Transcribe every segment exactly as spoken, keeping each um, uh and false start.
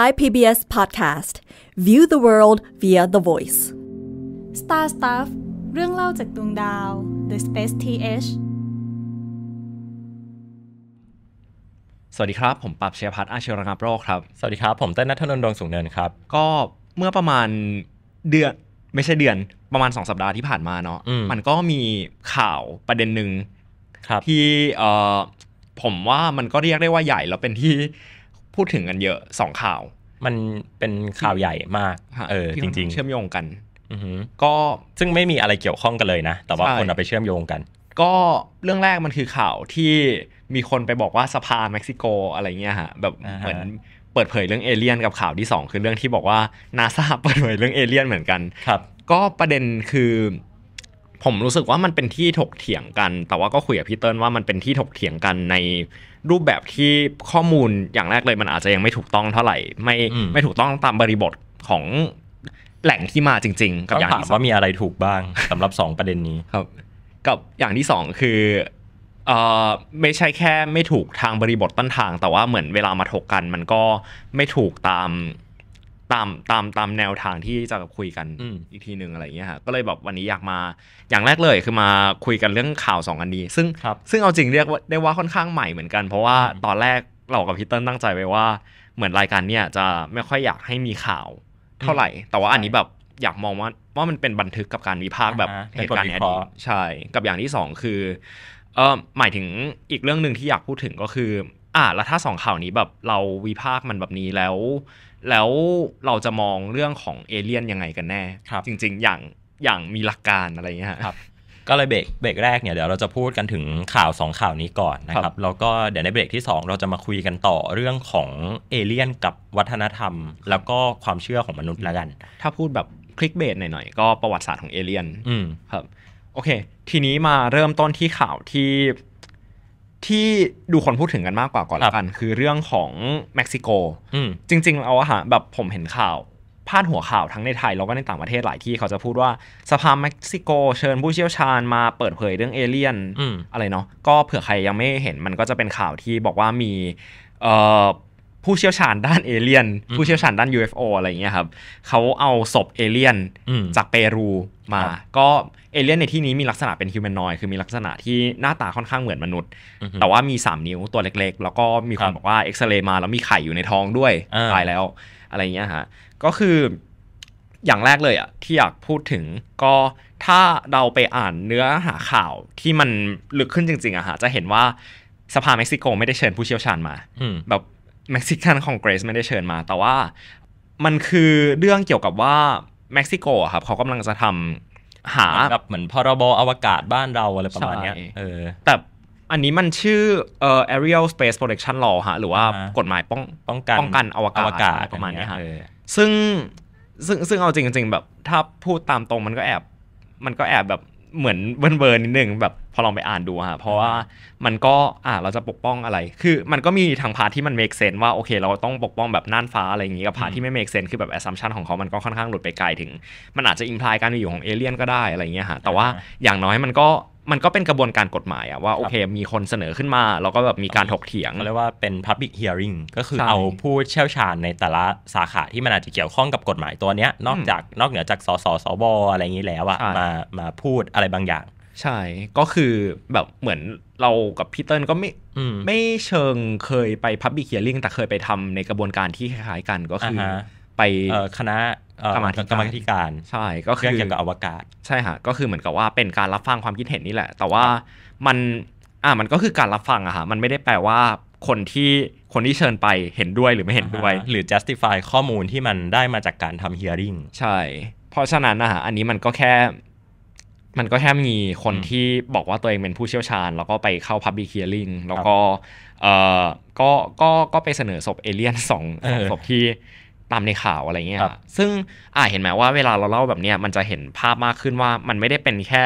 Thai พี บี เอส Podcast View the World via The Voice Star Stuff เรื่องเล่าจากดวงดาว The Space ที เอช สวัสดีครับผมปรับเชียพัฒน์อาชีวรังกาโปรครับสวัสดีครับผมเต้นณัฐนนท์ดวงสูงเนินครับก็เมื่อประมาณเดือนไม่ใช่เดือนประมาณสองสัปดาห์ที่ผ่านมาเนาะ ม, มันก็มีข่าวประเด็นหนึ่งที่เอ่อผมว่ามันก็เรียกได้ว่าใหญ่แล้วเป็นที่พูดถึงกันเยอะสองข่าวมันเป็นข่าวใหญ่มากเออจริงๆเชื่อมโยงกันก็ซึ่งไม่มีอะไรเกี่ยวข้องกันเลยนะแต่ว่าคนเอาไปเชื่อมโยงกันก็เรื่องแรกมันคือข่าวที่มีคนไปบอกว่าสภาเม็กซิโกอะไรเงี้ยฮะแบบเหมือนเปิดเผยเรื่องเอเลี่ยนกับข่าวที่สองคือเรื่องที่บอกว่า NASA เปิดเผยเรื่องเอเลี่ยนเหมือนกันครับก็ประเด็นคือผมรู้สึกว่ามันเป็นที่ถกเถียงกันแต่ว่าก็คุยกับพี่เติ้ลว่ามันเป็นที่ถกเถียงกันในรูปแบบที่ข้อมูลอย่างแรกเลยมันอาจจะยังไม่ถูกต้องเท่าไหร่ไม่ไม่ถูกต้องตามบริบทของแหล่งที่มาจริงๆกับอย่างที่ว่ามีอะไรถูกบ้างสำหรับสองประเด็นนี้ครับกับอย่างที่สองคือเอ่อไม่ใช่แค่ไม่ถูกทางบริบทต้นทางแต่ว่าเหมือนเวลามาถกกันมันก็ไม่ถูกตามตามตามตามแนวทางที่จะคุยกันอีกทีหนึ่งอะไรเงี้ยฮะก็เลยแบบวันนี้อยากมาอย่างแรกเลยคือมาคุยกันเรื่องข่าวสองอันนี้ซึ่งซึ่งเอาจริงเรียกได้ว่าค่อนข้างใหม่เหมือนกันเพราะว่าตอนแรกเรากับพี่เติ้ลตั้งใจไว้ว่าเหมือนรายการเนี้ยจะไม่ค่อยอยากให้มีข่าวเท่าไหร่แต่ว่าอันนี้แบบอยากมองว่าว่ามันเป็นบันทึกกับการวิพากษ์แบบเหตุการณ์อดีตใช่กับอย่างที่สองคือเออหมายถึงอีกเรื่องหนึ่งที่อยากพูดถึงก็คืออ่ะแล้วถ้าสองข่าวนี้แบบเราวิพากษ์มันแบบนี้แล้วแล้วเราจะมองเรื่องของเอเลี่ยนยังไงกันแน่จริงๆอย่างอย่างมีหลักการอะไรเงี้ยครับก็เลยเบรกเบรกแรกเนี่ยเดี๋ยวเราจะพูดกันถึงข่าวสองข่าวนี้ก่อนนะครับแล้วก็เดี๋ยวในเบรกที่สองเราจะมาคุยกันต่อเรื่องของเอเลี่ยนกับวัฒนธรรมแล้วก็ความเชื่อของมนุษย์ละกันถ้าพูดแบบคลิกเบสหน่อยๆก็ประวัติศาสตร์ของเอเลี่ยนครับโอเคทีนี้มาเริ่มต้นที่ข่าวที่ที่ดูคนพูดถึงกันมากกว่าก่อนละกันคือเรื่องของเม็กซิโกจริงๆเอาอะฮะแบบผมเห็นข่าวพาดหัวข่าวทั้งในไทยแล้วก็ในต่างประเทศหลายที่เขาจะพูดว่าสภาเม็กซิโกเชิญผู้เชี่ยวชาญมาเปิดเผยเรื่องเอเลี่ยนอะไรเนาะก็เผื่อใครยังไม่เห็นมันก็จะเป็นข่าวที่บอกว่ามีผู้เชี่ยวชาญด้านเอเลี่ยนผู้เชี่ยวชาญด้าน ยู เอฟ โอ อะไรอย่างเงี้ยครับเขาเอาศพเอเลี่ยนจากเปรูมาก็เอเลี่ยนในที่นี้มีลักษณะเป็นฮิวแมนนอยด์คือมีลักษณะที่หน้าตาค่อนข้างเหมือนมนุษย์แต่ว่ามีสามนิ้วตัวเล็กๆแล้วก็มีคนบอกว่าเอ็กซเรย์มาแล้วมีไข่อยู่ในท้องด้วยตายแล้วอะไรอย่างเงี้ยฮะก็คืออย่างแรกเลยอ่ะที่อยากพูดถึงก็ถ้าเราไปอ่านเนื้อหาข่าวที่มันลึกขึ้นจริงๆอะฮะจะเห็นว่าสภาเม็กซิโกไม่ได้เชิญผู้เชี่ยวชาญมาแบบMexican Congress ไม่ได้เชิญมาแต่ว่ามันคือเรื่องเกี่ยวกับว่าเม็กซิโกอ่ะครับเขากำลังจะทำหาแบบเหมือนพรบอวกาศบ้านเราอะไรประมาณนี้เออแต่อันนี้มันชื่อเอ่อ Aerial Space Protection Law ฮะหรือว่ากฎหมายป้องป้องกันป้องกันอวกาศประมาณนี้ฮะซึ่งซึ่งซึ่งเอาจริงๆแบบถ้าพูดตามตรงมันก็แอบมันก็แอบแบบเหมือนเบิร์นเบิร์นนิดนึงแบบพอลองไปอ่านดูฮะเพราะว่ามันก็อ่ะเราจะปกป้องอะไรคือมันก็มีทางพาร์ทที่มันเมคเซนส์ว่าโอเคเราต้องปกป้องแบบน่านฟ้าอะไรอย่างงี้กับพาร์ทที่ไม่เมคเซนส์คือแบบแอสซัมชั่นของเขามันก็ค่อนข้างหลุดไปไกลถึงมันอาจจะอิมพลายการมีอยู่ของเอเลี่ยนก็ได้อะไรเงี้ยฮะแต่ว่าอย่างน้อยมันก็มันก็เป็นกระบวนการกฎหมายอะว่าโอเคมีคนเสนอขึ้นมาแล้วก็แบบมีการถกเถียงเรียกว่าเป็น public hearing ก็คือเอาผู้เชี่ยวชาญในแต่ละสาขาที่มันอาจจะเกี่ยวข้องกับกฎหมายตัวเนี้ยนอกจากนอกเหนือจากสสสวอะไรอย่างงี้แล้วอะมามาพูดอะไรบางอย่างใช่ก็คือแบบเหมือนเรากับพี่เติ้ลก็ไม่ไม่เชิงเคยไป public hearing แต่เคยไปทำในกระบวนการที่คล้ายๆกันก็คือไปคณะกรรมการใช่ก็คือเกี่ยวกับอวกาศใช่ฮะก็คือเหมือนกับว่าเป็นการรับฟังความคิดเห็นนี่แหละแต่ว่ามันอ่ะมันก็คือการรับฟังอะฮะมันไม่ได้แปลว่าคนที่คนที่เชิญไปเห็นด้วยหรือไม่เห็นด้วยหรือ justify ข้อมูลที่มันได้มาจากการทำ hearing ใช่เพราะฉะนั้นนะฮะอันนี้มันก็แค่มันก็แค่มีคนที่บอกว่าตัวเองเป็นผู้เชี่ยวชาญแล้วก็ไปเข้า public hearing แล้วก็เอ่อก็ก็ก็ไปเสนอศพเอเลี่ยนสองศพที่ตามในข่าวอะไรเงี้ยซึ่งอ่าเห็นไหมว่าเวลาเราเล่าแบบเนี้ยมันจะเห็นภาพมากขึ้นว่ามันไม่ได้เป็นแค่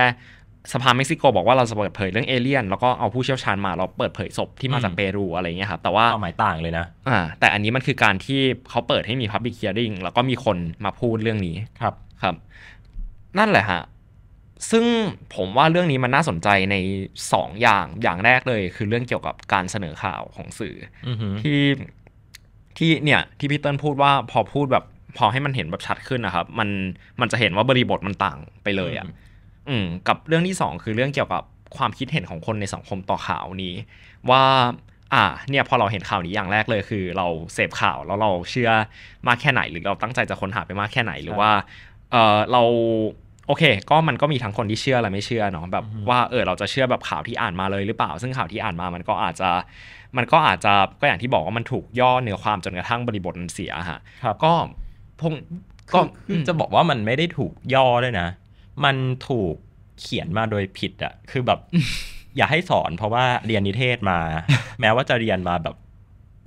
สภาเม็กซิโกบอกว่าเราจะเปิดเผยเรื่องเอเลี่ยนแล้วก็เอาผู้เชี่ยวชาญมาเราเปิดเผยศพที่มาจากเปรูอะไรเงี้ยครับแต่ว่าความหมายต่างเลยนะอ่าแต่อันนี้มันคือการที่เขาเปิดให้มี public hearing แล้วก็มีคนมาพูดเรื่องนี้ครับครับนั่นแหละฮะซึ่งผมว่าเรื่องนี้มันน่าสนใจในสองอย่างอย่างแรกเลยคือเรื่องเกี่ยวกับการเสนอข่าวของสื่อที่ ที่เนี่ยที่พี่เติ้ลพูดว่าพอพูดแบบพอให้มันเห็นแบบชัดขึ้นนะครับมันมันจะเห็นว่าบริบทมันต่างไปเลยอ่ะอืมกับเรื่องที่สองคือเรื่องเกี่ยวกับความคิดเห็นของคนในสังคมต่อข่าวนี้ว่าอ่าเนี่ยพอเราเห็นข่าวนี้อย่างแรกเลยคือเราเสพข่าวแล้วเราเชื่อมากแค่ไหนหรือเราตั้งใจจะค้นหาไปมากแค่ไหนหรือว่าเออเราโอเคก็มันก็มีทั้งคนที่เชื่อและไม่เชื่อเนาะแบบว่าเออเราจะเชื่อแบบข่าวที่อ่านมาเลยหรือเปล่าซึ่งข่าวที่อ่านมามันก็อาจจะมันก็อาจจะก็อย่างที่บอกว่ามันถูกย่อเนื้อความจนกระทั่งบริบทมันเสียฮะก็พงก็จะบอกว่ามันไม่ได้ถูกย่อด้วยนะมันถูกเขียนมาโดยผิดอ่ะคือแบบ อย่าให้สอนเพราะว่าเรียนนิเทศมา แม้ว่าจะเรียนมาแบบ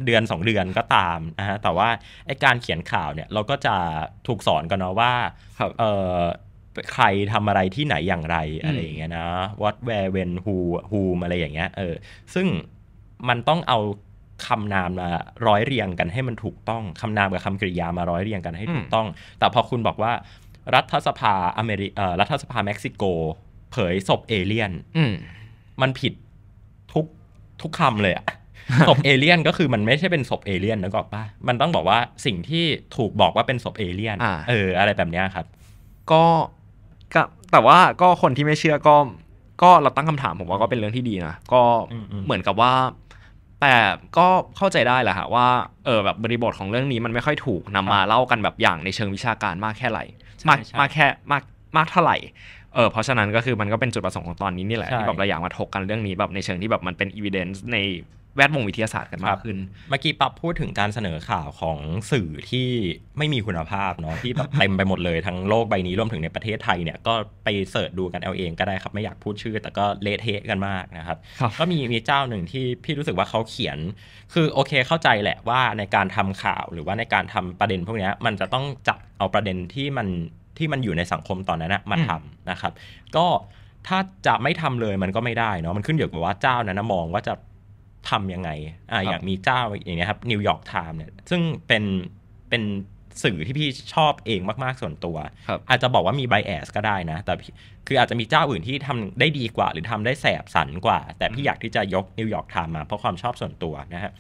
เดือนสองเดือนก็ตามนะฮะแต่ว่าไอ้การเขียนข่าวเนี่ยเราก็จะถูกสอนกันเนาะว่าเออใครทำอะไรที่ไหนอย่างไรอะไรอย่างเงี้ยนะ what where when who who อะไรอย่างเงี้ยเออซึ่งมันต้องเอาคำนามมาร้อยเรียงกันให้มันถูกต้องคำนามกับคำกริยามาร้อยเรียงกันให้ถูกต้องแต่พอคุณบอกว่ารัฐสภาอเมริเอ่อรัฐสภาเม็กซิโกเผยศพเอเลี่ยนมันผิดทุกทุกคำเลยอะ ศพเอเลี่ยนก็คือมันไม่ใช่เป็นศพเอเลี่ยนนะก็ป่ะมันต้องบอกว่าสิ่งที่ถูกบอกว่าเป็นศพเอเลี่ยนเอออะไรแบบเนี้ยครับก็แต่ว่าก็คนที่ไม่เชื่อก็ก็เราตั้งคำถามผมว่าก็เป็นเรื่องที่ดีนะก็เหมือนกับว่าแต่ก็เข้าใจได้แหละฮะว่าเออแบบบริบทของเรื่องนี้มันไม่ค่อยถูกนำมาเล่ากันแบบอย่างในเชิงวิชาการมากแค่ไหนมากมากแค่มากมากเท่าไหร่เออเพราะฉะนั้นก็คือมันก็เป็นจุดประสงค์ของตอนนี้นี่แหละที่แบบเราอยากมาถกกันเรื่องนี้แบบในเชิงที่แบบมันเป็น evidence ในแวดวงวิทยาศาสตร์กันมากขึ้นเมื่อกี้ปั๊บพูดถึงการเสนอข่าวของสื่อที่ไม่มีคุณภาพเนาะที่แบบเต็มไปหมดเลยทั้งโลกใบนี้รวมถึงในประเทศไทยเนี่ยก็ไปเสิร์ชดูกันเอาเองก็ได้ครับไม่อยากพูดชื่อแต่ก็เละเทะกันมากนะครับก็มีมีเจ้าหนึ่งที่พี่รู้สึกว่าเขาเขียนคือโอเคเข้าใจแหละว่าในการทำข่าวหรือว่าในการทำประเด็นพวกนี้มันจะต้องจับเอาประเด็นที่มันที่มันอยู่ในสังคมตอนนั้นนะมาทำนะครับก็ถ้าจะไม่ทำเลยมันก็ไม่ได้เนาะมันขึ้นอยู่กับว่าเจ้านั้นมองว่าจะทำยังไงอ่าอย่างมีเจ้าอย่างนี้ครับ New York Times เนี่ยซึ่งเป็นเป็นสื่อที่พี่ชอบเองมากๆส่วนตัวอาจจะบอกว่ามี bias ก็ได้นะแต่คืออาจจะมีเจ้าอื่นที่ทำได้ดีกว่าหรือทำได้แสบสันกว่าแต่พี่อยากที่จะยก New York Times มาเพราะความชอบส่วนตัวนะฮะ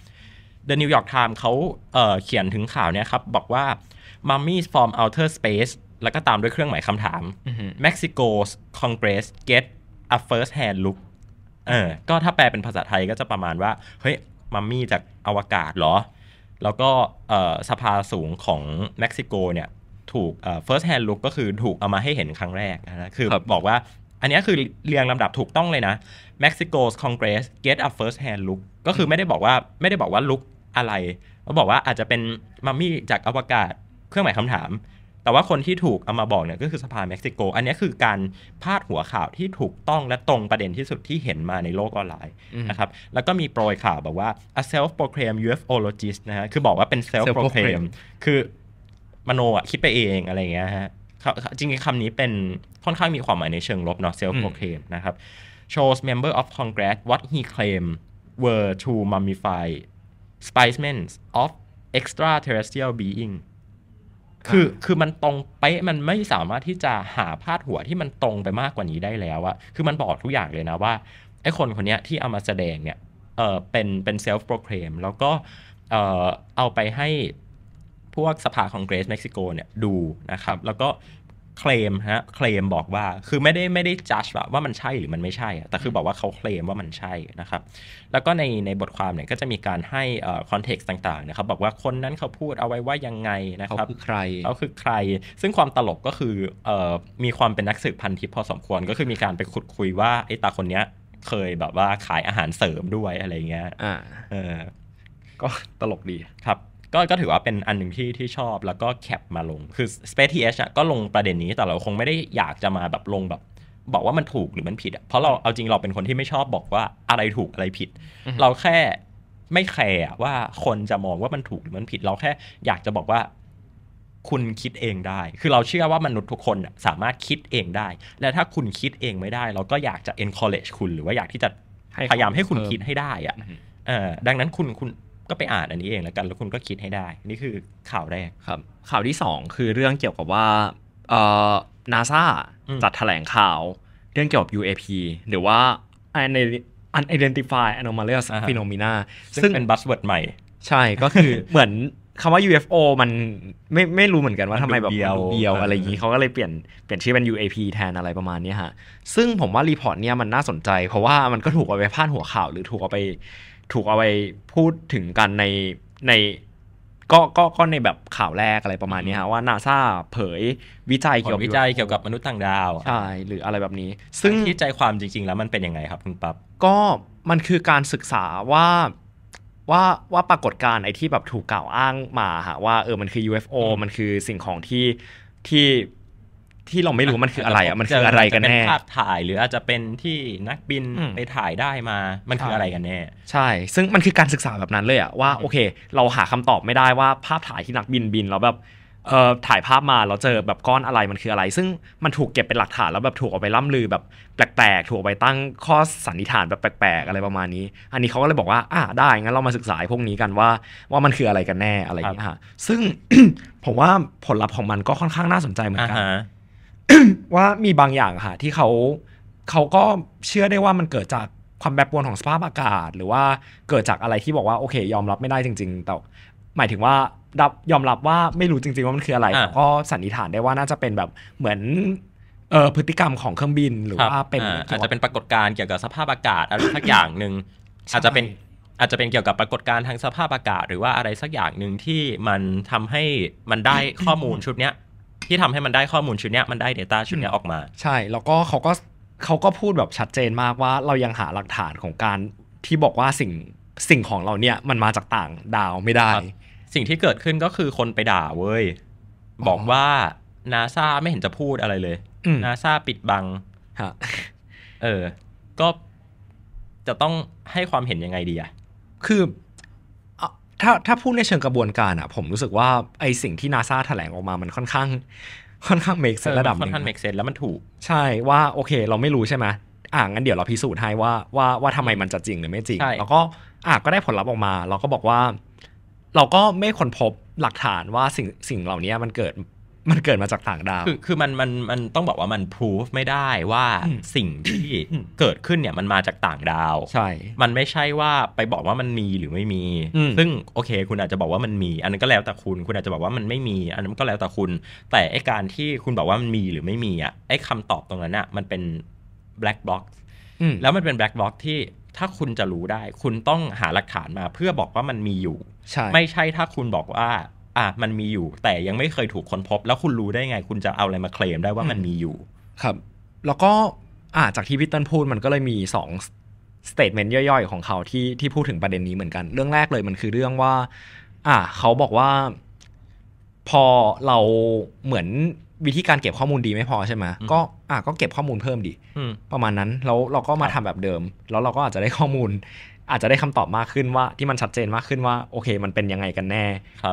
The New York Times เขา เอ่อ เขียนถึงข่าวเนี่ยครับบอกว่า Mummies from Outer Space แล้วก็ตามด้วยเครื่องหมายคำถาม Mexico's Congress get a first hand lookเออก็ถ้าแปลเป็นภาษาไทยก็จะประมาณว่าเฮ้ยมัมมี่จากอวกาศเหรอแล้วก็เอ่อสภาสูงของเม็กซิโกเนี่ยถูกเอ่อ first hand look ก็คือถูกเอามาให้เห็นครั้งแรกนะคือบอกว่าอันนี้คือเรียงลำดับถูกต้องเลยนะ Mexico's Congress get a first hand look ก็คือไม่ได้บอกว่าไม่ได้บอกว่า look อะไรเขาบอกว่าอาจจะเป็นมัมมี่จากอวกาศเครื่องหมายคำถามแต่ว่าคนที่ถูกเอามาบอกเนี่ยก็คือสภาเม็กซิโกอันนี้คือการพาดหัวข่าวที่ถูกต้องและตรงประเด็นที่สุดที่เห็นมาในโลกออนไลน์นะครับแล้วก็มีโปรยข่าวบอกว่า a self proclaimed ufologist นะฮะคือบอกว่าเป็น self proclaimed คือมโนอ่ะคิดไปเองอะไรอย่างเงี้ยฮะจริงๆคำนี้เป็นค่อนข้างมีความหมายในเชิงลบเนาะ self proclaimed นะครับ shows member of Congress what he claim were to mummify specimens of extraterrestrial beingคือคือมันตรงเป๊ะมันไม่สามารถที่จะหาพาดหัวที่มันตรงไปมากกว่านี้ได้แล้วอะคือมันบอกทุกอย่างเลยนะว่าไอ้คนคนนี้ที่เอามาแสดงเนี่ยเออเป็นเป็นเซลฟ์โปรแกรมแล้วก็เออเอาไปให้พวกสภาคองเกรสเม็กซิโกเนี่ยดูนะครับแล้วก็เคลมฮะเคลมบอกว่าคือไม่ได้ไม่ได้จัดว่ามันใช่หรือมันไม่ใช่แต่คือบอกว่าเขาเคลมว่ามันใช่นะครับแล้วก็ในในบทความเนี่ยก็จะมีการให้คอนเท็กซ์ต่างๆนะครับบอกว่าคนนั้นเขาพูดเอาไว้ว่ายังไงนะครับเขาคือใครเขาคือใครซึ่งความตลกก็คือเอ่อมีความเป็นนักสืบพันทิพย์พอสมควรก็คือมีการไปขุดคุยว่าไอ้ตาคนเนี้ยเคยแบบว่าขายอาหารเสริมด้วยอะไรเงี้ยอ่าเออก็ตลกดีครับก็ก็ถือว่าเป็นอันหนึ่งที่ที่ชอบแล้วก็แคปมาลงคือ Space ที เอช อ่ะก็ลงประเด็นนี้แต่เราคงไม่ได้อยากจะมาแบบลงแบบบอกว่ามันถูกหรือมันผิดอ่ะเพราะเราเอาจริงเราเป็นคนที่ไม่ชอบบอกว่าอะไรถูกอะไรผิด uh-huh. เราแค่ไม่แคร์ว่าคนจะมองว่ามันถูกหรือมันผิดเราแค่อยากจะบอกว่าคุณคิดเองได้คือเราเชื่อว่ามนุษย์ทุกคนสามารถคิดเองได้และถ้าคุณคิดเองไม่ได้เราก็อยากจะ encourage คุณหรือว่าอยากที่จะพยายามให้คุณคิดให้ได้อ่ะ uh-huh. เอ่อดังนั้นคุณคุณก็ไปอ่านอันนี้เองแล้วกันแล้วคุณก็คิดให้ได้นี่คือข่าวแรกครับข่าวที่สองคือเรื่องเกี่ยวกับว่าเอ่อ NASA จัดแถลงข่าวเรื่องเกี่ยวกับ ยู เอฟ โอ หรือว่า unidentified anomalous phenomena ซึ่งเป็นบัสเวิร์ดใหม่ ใช่ก็คือเหมือนคำว่า ยู เอฟ โอ มันไม่ไม่รู้เหมือนกันว่าทำไมแบบเดียวอะไรอย่างนี้เขาก็เลยเปลี่ยนเปลี่ยนชื่อเป็น ยู เอ พี แทนอะไรประมาณนี้ฮะซึ่งผมว่ารีพอร์ตเนี่ยมันน่าสนใจเพราะว่ามันก็ถูกเอาไปพาดหัวข่าวหรือถูกเอาไปถูกเอาไปพูดถึงกันในในก็ก็ก็ในแบบข่าวแรกอะไรประมาณนี้ฮะว่า NASA เผยวิจัยเกี่ยวกับวิจัยเกี่ยวกับมนุษย์ต่างดาวใช่หรืออะไรแบบนี้ซึ่งที่ใจความจริงๆแล้วมันเป็นยังไงครับคุณปั๊บก็มันคือการศึกษาว่าว่าว่าปรากฏการณ์ไอ้ที่แบบถูกกล่าวอ้างมาฮะว่าเออมันคือ ยู เอฟ โอ มันคือสิ่งของที่ที่ที่เราไม่รู้มันคืออะไรอ่ะมันคืออะไรกันแน่เป็นภาพถ่ายหรืออาจจะเป็นที่นักบินไปถ่ายได้มามันคืออะไรกันแน่ใช่ซึ่งมันคือการศึกษาแบบนั้นเลยอ่ะว่าโอเคเราหาคำตอบไม่ได้ว่าภาพถ่ายที่นักบินบินแล้วแบบเอ่อถ่ายภาพมาเราเจอแบบก้อนอะไรมันคืออะไรซึ่งมันถูกเก็บเป็นหลักฐานแล้วแบบถูกเอาไปล่ำลือแบบแปลกๆถูกเอาไปตั้งข้อสันนิษฐานแบบแปลกๆอะไรประมาณนี้อันนี้เขาก็เลยบอกว่าอ่ะได้งั้นเรามาศึกษาพวกนี้กันว่าว่ามันคืออะไรกันแน่อะไรอย่างเงี้ยฮะซึ่ง ผมว่าผลลัพธ์ของมันก็ค่อนข้างน่าสนใจเหมือนกัน ว่ามีบางอย่างค่ะที่เขาเขาก็เชื่อได้ว่ามันเกิดจากความแปรปรวนของสภาพอากาศหรือว่าเกิดจากอะไรที่บอกว่าโอเคยอมรับไม่ได้จริงๆแต่หมายถึงว่ายอมรับว่าไม่รู้จริงๆว่ามันคืออะไรก็สันนิษฐานได้ว่าน่าจะเป็นแบบเหมือนเอ่อพฤติกรรมของเครื่องบินหรือว่าเป็นอาจจะเป็นปรากฏการณ์เกี่ยวกับสภาพอากาศอะไรสักอย่างนึง อาจจะเป็นอาจจะเป็นเกี่ยวกับปรากฏการณ์ทางสภาพอากาศหรือว่าอะไรสักอย่างนึงที่มันทำให้มันได้ ข้อมูลชุดเนี้ยที่ทำให้มันได้ข้อมูลชุดเนี้ยมันได้ data ชุดเนี้ยออกมาใช่แล้วก็เขาก็เขาก็พูดแบบชัดเจนมากว่าเรายังหาหลักฐานของการที่บอกว่าสิ่งสิ่งของเราเนี่ยมันมาจากต่างดาวไม่ได้สิ่งที่เกิดขึ้นก็คือคนไปด่าเว้ยบอกว่า NASA ไม่เห็นจะพูดอะไรเลย NASA ปิดบังฮะเออก็จะต้องให้ความเห็นยังไงดีอ่ะคือถ้าถ้าพูดในเชิงกระบวนการอ่ะผมรู้สึกว่าไอสิ่งที่ NASA แถลงออกมามันค่อนข้างค่อนข้างเมคเซนส์ระดับนึงค่อนข้างเมคเซนส์แล้วมันถูกใช่ว่าโอเคเราไม่รู้ใช่ไหมอ่ะงั้นเดี๋ยวเราพิสูจน์ให้ว่าว่าว่าทำไมมันจะจริงหรือไม่จริงแล้วก็อ่ะก็ได้ผลลัพธ์ออกมาเราก็บอกว่าเราก็ไม่ค้นพบหลักฐานว่าสิ่งสิ่งเหล่านี้มันเกิดมันเกิดมาจากต่างดาวคือคือมันมันมันต้องบอกว่ามันพิสูจน์ไม่ได้ว่าสิ่งที่เกิดขึ้นเนี่ยมันมาจากต่างดาวใช่มันไม่ใช่ว่าไปบอกว่ามันมีหรือไม่มีซึ่งโอเคคุณอาจจะบอกว่ามันมีอันนั้นก็แล้วแต่คุณคุณอาจจะบอกว่ามันไม่มีอันนั้นก็แล้วแต่คุณแต่ไอ้การที่คุณบอกว่ามันมีหรือไม่มีอ่ะไอ้คำตอบตรงนั้นอ่ะมันเป็นแบล็คบ็อกซ์แล้วมันเป็นแบล็คบ็อกซ์ที่ถ้าคุณจะรู้ได้คุณต้องหาหลักฐานมาเพื่อบอกว่ามันมีอยู่ไม่ใช่ถ้าคุณบอกว่าอ่ะมันมีอยู่แต่ยังไม่เคยถูกค้นพบแล้วคุณรู้ได้ไงคุณจะเอาอะไรมาเคลมได้ว่ามันมีอยู่ครับแล้วก็อ่ะจากที่พี่เติ้ลพูดมันก็เลยมีสองสเตทเมนต์ย่อยๆของเขาที่ที่พูดถึงประเด็นนี้เหมือนกันเรื่องแรกเลยมันคือเรื่องว่าอ่ะเขาบอกว่าพอเราเหมือนวิธีการเก็บข้อมูลดีไม่พอใช่ไหมก็อ่ะก็เก็บข้อมูลเพิ่มดิประมาณนั้นแล้วเราก็มาทำแบบเดิมแล้วเราก็อาจจะได้ข้อมูลอาจจะได้คำตอบมากขึ้นว่าที่มันชัดเจนมากขึ้นว่าโอเคมันเป็นยังไงกันแน่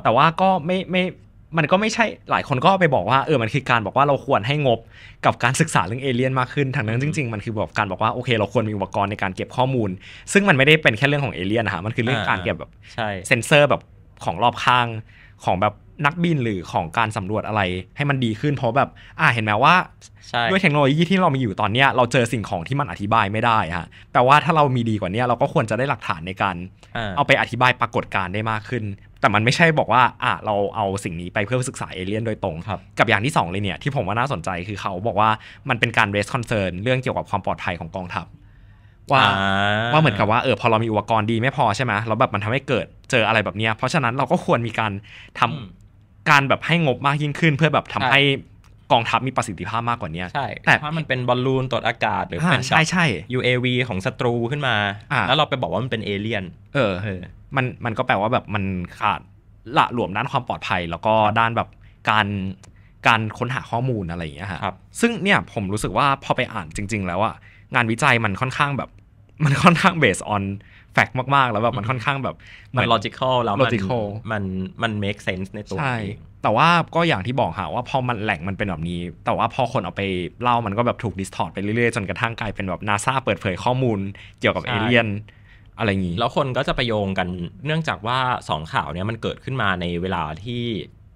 แต่ว่าก็ไม่ไม่มันก็ไม่ใช่หลายคนก็ไปบอกว่าเออมันคือการบอกว่าเราควรให้งบกับการศึกษาเรื่องเอเลี่ยนมากขึ้นทางนั้นจริงๆมันคือแบบการบอกว่าโอเคเราควรมีอุปกรณ์ในการเก็บข้อมูลซึ่งมันไม่ได้เป็นแค่เรื่องของเอเลี่ยนนะฮะมันคือเรื่องการเก็บแบบเซนเซอร์แบบของรอบข้างของแบบนักบินหรือของการสำรวจอะไรให้มันดีขึ้นเพราะแบบอ่าเห็นไหมว่าด้วยเทคโนโลยีที่เรามีอยู่ตอนนี้เราเจอสิ่งของที่มันอธิบายไม่ได้ฮะแปลว่าถ้าเรามีดีกว่านี้เราก็ควรจะได้หลักฐานในการเอาไปอธิบายปรากฏการณ์ได้มากขึ้นแต่มันไม่ใช่บอกว่าอ่าเราเอาสิ่งนี้ไปเพื่อศึกษาเอเลี่ยนโดยตรงกับอย่างที่สองเลยเนี่ยที่ผมว่าน่าสนใจคือเขาบอกว่ามันเป็นการ raise concern เรื่องเกี่ยวกับความปลอดภัยของกองทัพว่าว่าเหมือนกับว่าเออพอเรามีอุปกรณ์ดีไม่พอใช่ไหมแล้วแบบมันทำให้เกิดเจออะไรแบบนี้เพราะฉะนั้นเราก็ควรมีการทำการแบบให้งบมากยิ่งขึ้นเพื่อแบบทำให้กองทัพมีประสิทธิภาพมากกว่านี้ใช่แต่ถ้ามันเป็นบอลลูนตรวจอากาศหรือเป็นใช่ใช่ ยู เอ วี ของศัตรูขึ้นมาแล้วเราไปบอกว่ามันเป็นเอเลี่ยนเออเออมันมันก็แปลว่าแบบมันขาดละหลวมด้านความปลอดภัยแล้วก็ด้านแบบการการค้นหาข้อมูลอะไรอย่างเงี้ยครับซึ่งเนี่ยผมรู้สึกว่าพอไปอ่านจริงๆแล้วอะงานวิจัยมันค่อนข้างแบบมันค่อนข้าง based on fact มากๆแล้วแบบมันค่อนข้างแบบมัน logical แล้วมัน logical มันมัน make sense ในตัวใช่แต่ว่าก็อย่างที่บอกค่ะว่าพอมันแหล่งมันเป็นแบบนี้แต่ว่าพอคนเอาไปเล่ามันก็แบบถูก distort ไปเรื่อยๆจนกระทั่งกลายเป็นแบบ NASA เปิดเผยข้อมูลเกี่ยวกับเอเลี่ยนอะไรอย่างนี้แล้วคนก็จะไปโยงกันเนื่องจากว่าสองข่าวเนี้ยมันเกิดขึ้นมาในเวลาที่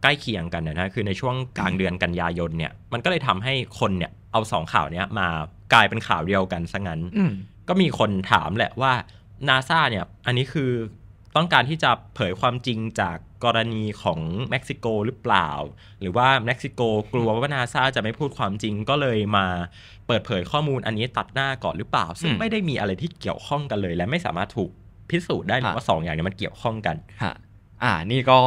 ใกล้เคียงกันนะคือในช่วงกลางเดือนกันยายนเนี่ยมันก็เลยทำให้คนเนี่ยเอาสองข่าวเนี้ยมากลายเป็นข่าวเดียวกันซะงั้นก็มีคนถามแหละว่า NASA เนี่ยอันนี้คือ ต้องการที่จะเผยความจริงจากกรณีของเม็กซิโกหรือเปล่าหรือว่าเม็กซิโกกลัวว่า NASA จะไม่พูดความจริงก็เลยมาเปิดเผยข้อมูลอันนี้ตัดหน้าก่อนหรือเปล่าซึ่งไม่ได้มีอะไรที่เกี่ยวข้องกันเลยและไม่สามารถถูกพิสูจน์ได้หรือว่าสองอย่างนี้มันเกี่ยวข้องกันอ่านี่ก็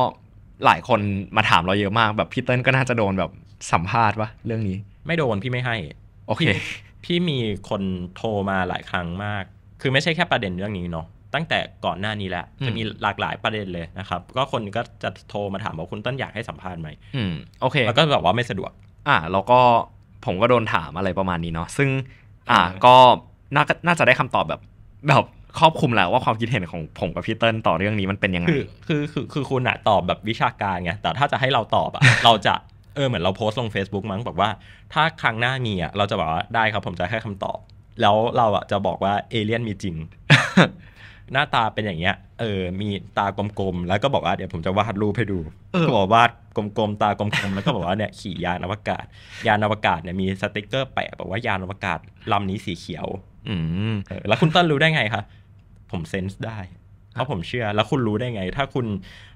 หลายคนมาถามเราเยอะมากแบบพี่เติ้ลก็น่าจะโดนแบบสัมภาษณ์วะเรื่องนี้ไม่โดนพี่ไม่ให้โอเคพี่มีคนโทรมาหลายครั้งมากคือไม่ใช่แค่ประเด็นเรื่องนี้เนาะตั้งแต่ก่อนหน้านี้แหละจะมีหลากหลายประเด็นเลยนะครับก็คนก็จะโทรมาถามว่าคุณเติ้ลอยากให้สัมภาษณ์ไหมอืมโอเคแล้วก็แบบว่าไม่สะดวกอ่าแล้วก็ผมก็โดนถามอะไรประมาณนี้เนาะซึ่งอ่าก็น่าน่าจะได้คำตอบแบบแบบครอบคลุมแล้วว่าความคิดเห็นของผมกับพี่เติ้ลต่อเรื่องนี้มันเป็นยังไงคือคือคือคือคุณอะตอบแบบวิชาการไงแต่ถ้าจะให้เราตอบอะ เราจะเออเหมือนเราโพสต์ลง Facebook มั้งบอกว่าถ้าครั้งหน้ามีอะเราจะบอกว่าได้ครับผมจะให้คำตอบแล้วเราอะจะบอกว่าเอเลี่ยนมีจริง หน้าตาเป็นอย่างเงี้ยเออมีตากลมๆแล้วก็บอกว่าเดี๋ยวผมจะวาดรูปให้ดูก็บอกวาดกลมๆตากลมๆแล้วก็บอกว่าเนี่ยขี่ยานอวกาศยานอวกาศเนี่ยมีสติ๊กเกอร์แปะบอกว่ายานอวกาศลำนี้สีเขียวอืมแล้วคุณเติ้ลรู้ได้ไงคะผมเซนส์ได้เพราะผมเชื่อแล้วคุณรู้ได้ไงถ้าคุณ